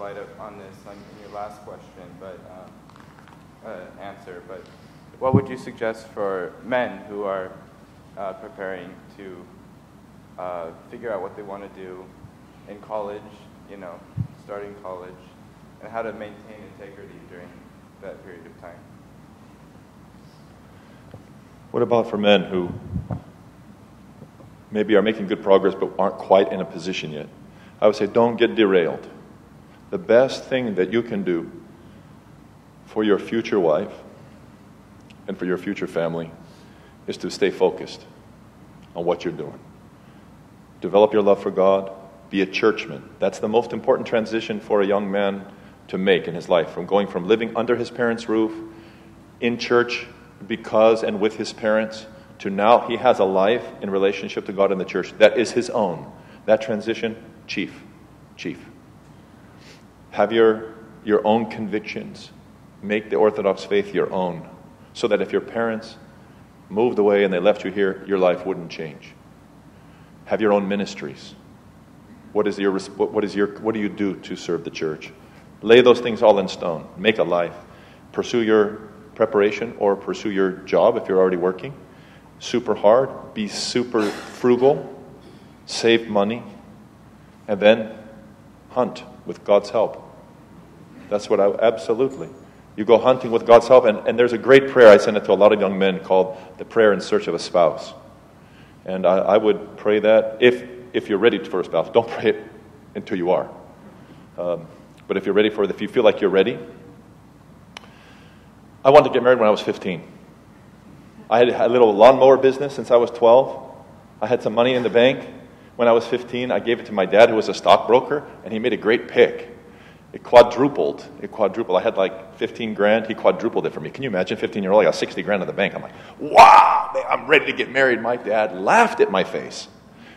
light on this on your last question, but um, uh, answer. But what would you suggest for men who are uh, preparing to uh, figure out what they want to do in college, you know, starting college, and how to maintain integrity during that period of time? What about for men who maybe are making good progress but aren't quite in a position yet? I would say don't get derailed. The best thing that you can do for your future wife and for your future family is to stay focused on what you're doing. Develop your love for God. Be a churchman. That's the most important transition for a young man to make in his life, from going from living under his parents' roof, in church, because and with his parents, to now he has a life in relationship to God and the church that is his own. That transition, chief, chief. Have your, your own convictions. Make the Orthodox faith your own, so that if your parents moved away and they left you here, your life wouldn't change. Have your own ministries. What is your, what is your, what do you do to serve the church? Lay those things all in stone. Make a life. Pursue your preparation or pursue your job if you're already working. Super hard. Be super frugal. Save money. And then hunt with God's help. That's what I, absolutely. You go hunting with God's help. And, and there's a great prayer, I send it to a lot of young men, called the prayer in search of a spouse. And I, I would pray that if If you're ready for a spouse. Don't pray it until you are. Um, but if you're ready for it, if you feel like you're ready. I wanted to get married when I was fifteen. I had a little lawnmower business since I was twelve. I had some money in the bank. When I was fifteen, I gave it to my dad, who was a stockbroker, and he made a great pick. It quadrupled. It quadrupled. I had like fifteen grand. He quadrupled it for me. Can you imagine? fifteen-year-old, I got sixty grand in the bank. I'm like, wow, man, I'm ready to get married. My dad laughed at my face.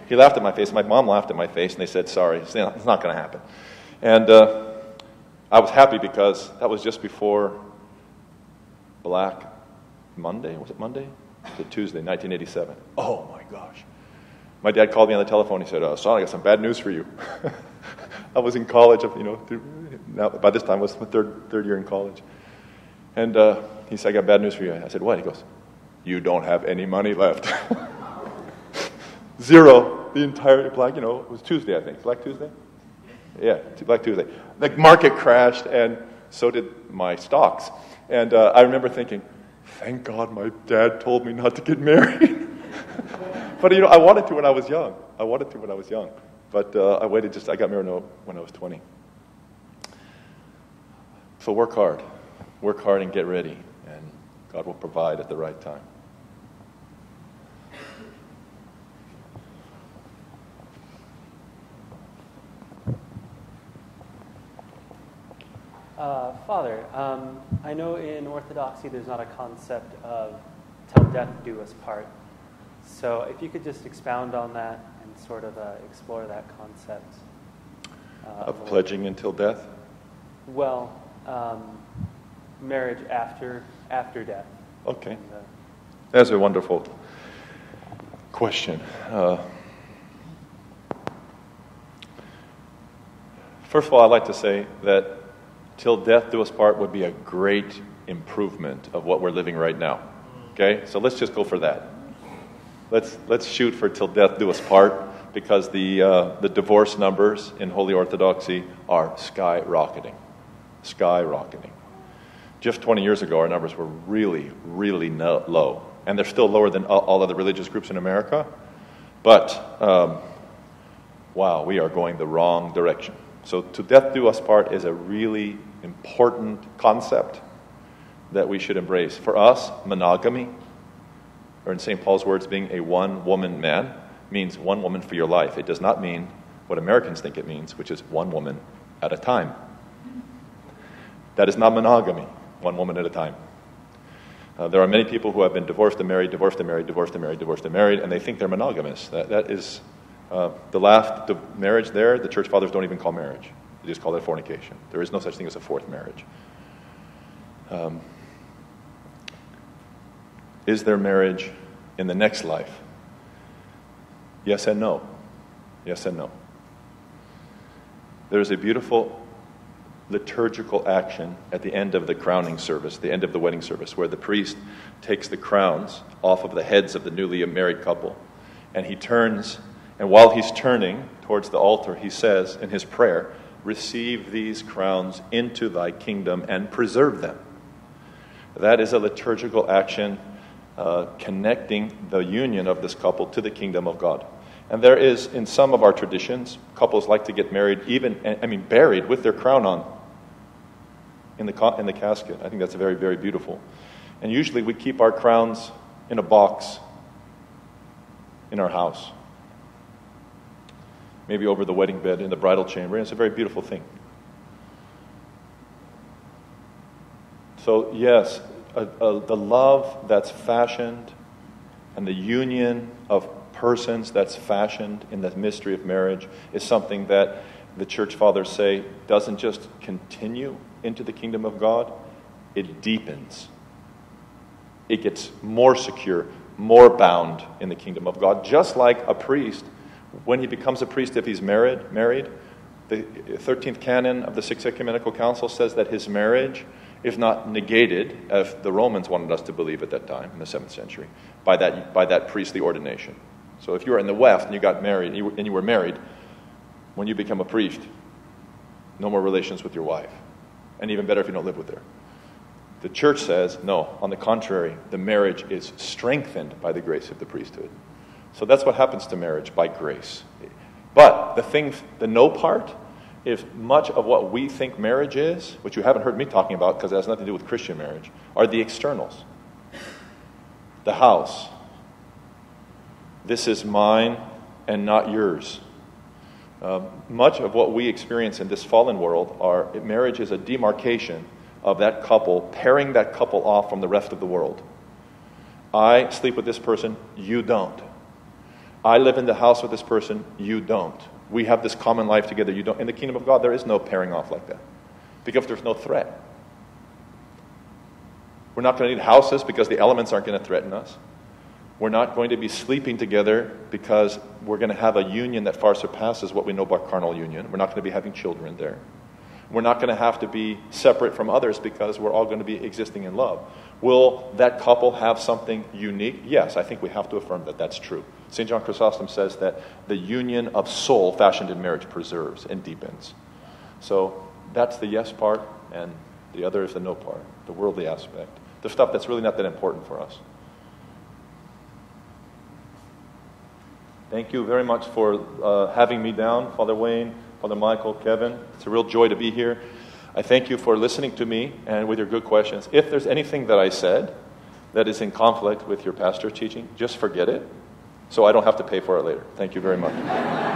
He laughed at my face. My mom laughed at my face, and they said, sorry, it's not going to happen. And uh, I was happy because that was just before Black Monday. Was it Monday? Was it Tuesday, nineteen eighty-seven? Oh, my gosh. My dad called me on the telephone. He said, uh, son, I got some bad news for you. I was in college. You know, through, now, by this time, I was my third, third year in college. And uh, he said, I got bad news for you. I said, what? He goes, you don't have any money left. Zero, the entire Black, you know, it was Tuesday, I think. Black Tuesday? Yeah, Black Tuesday. The market crashed, and so did my stocks. And uh, I remember thinking, thank God my dad told me not to get married. But, you know, I wanted to when I was young. I wanted to when I was young. But uh, I waited just, I got married when I was twenty. So work hard. Work hard and get ready. And God will provide at the right time. Uh, Father, um, I know in Orthodoxy there's not a concept of till death do us part. So if you could just expound on that and sort of uh, explore that concept. Uh, of pledging until death? Well, um, marriage after after death. Okay. And, uh, that's a wonderful question. Uh, first of all, I'd like to say that till death do us part would be a great improvement of what we're living right now. Okay? So let's just go for that. Let's let's shoot for till death do us part, because the uh, the divorce numbers in Holy Orthodoxy are skyrocketing. Skyrocketing. Just twenty years ago, our numbers were really, really no, low. And they're still lower than all, all other religious groups in America. But, um, wow, we are going the wrong direction. So to death do us part is a really important concept that we should embrace. For us, monogamy, or in Saint Paul's words, being a one-woman man, means one woman for your life. It does not mean what Americans think it means, which is one woman at a time. That is not monogamy, one woman at a time. Uh, there are many people who have been divorced and married, divorced and married, divorced and married, divorced and married, and they think they're monogamous. That, that is... Uh, the last the marriage there, the church fathers don't even call marriage. They just call it fornication. There is no such thing as a fourth marriage. Um, is there marriage in the next life? Yes and no. Yes and no. There is a beautiful liturgical action at the end of the crowning service, the end of the wedding service, where the priest takes the crowns off of the heads of the newly married couple, and he turns, and while he's turning towards the altar, he says in his prayer, "Receive these crowns into thy kingdom and preserve them." That is a liturgical action uh, connecting the union of this couple to the kingdom of God. And there is, in some of our traditions, couples like to get married, even, I mean, buried with their crown on in the, in the casket. I think that's very, very beautiful. And usually we keep our crowns in a box in our house, maybe over the wedding bed in the bridal chamber, and it's a very beautiful thing. So, yes, a, a, the love that's fashioned and the union of persons that's fashioned in the mystery of marriage is something that the church fathers say doesn't just continue into the kingdom of God, it deepens. It gets more secure, more bound in the kingdom of God, just like a priest. When he becomes a priest, if he's married, married, the thirteenth canon of the Sixth Ecumenical Council says that his marriage is not negated, as the Romans wanted us to believe at that time in the seventh century, by that by that priestly ordination. So if you were in the West and you got married and you, and you were married, when you become a priest, no more relations with your wife, and even better if you don't live with her. The church says no. On the contrary, the marriage is strengthened by the grace of the priesthood. So that's what happens to marriage, by grace. But the thing, the no part, is much of what we think marriage is, which you haven't heard me talking about because it has nothing to do with Christian marriage, are the externals. The house. This is mine and not yours. Uh, much of what we experience in this fallen world are, marriage is a demarcation of that couple, pairing that couple off from the rest of the world. I sleep with this person, you don't. I live in the house with this person, you don't. We have this common life together, you don't. In the kingdom of God, there is no pairing off like that because there's no threat. We're not going to need houses because the elements aren't going to threaten us. We're not going to be sleeping together because we're going to have a union that far surpasses what we know by carnal union. We're not going to be having children there. We're not going to have to be separate from others because we're all going to be existing in love. Will that couple have something unique? Yes, I think we have to affirm that that's true. Saint John Chrysostom says that the union of soul fashioned in marriage preserves and deepens. So that's the yes part, and the other is the no part, the worldly aspect, the stuff that's really not that important for us. Thank you very much for uh, having me down, Father Wayne, Father Michael, Kevin. It's a real joy to be here. I thank you for listening to me and with your good questions. If there's anything that I said that is in conflict with your pastor's teaching, just forget it so I don't have to pay for it later. Thank you very much.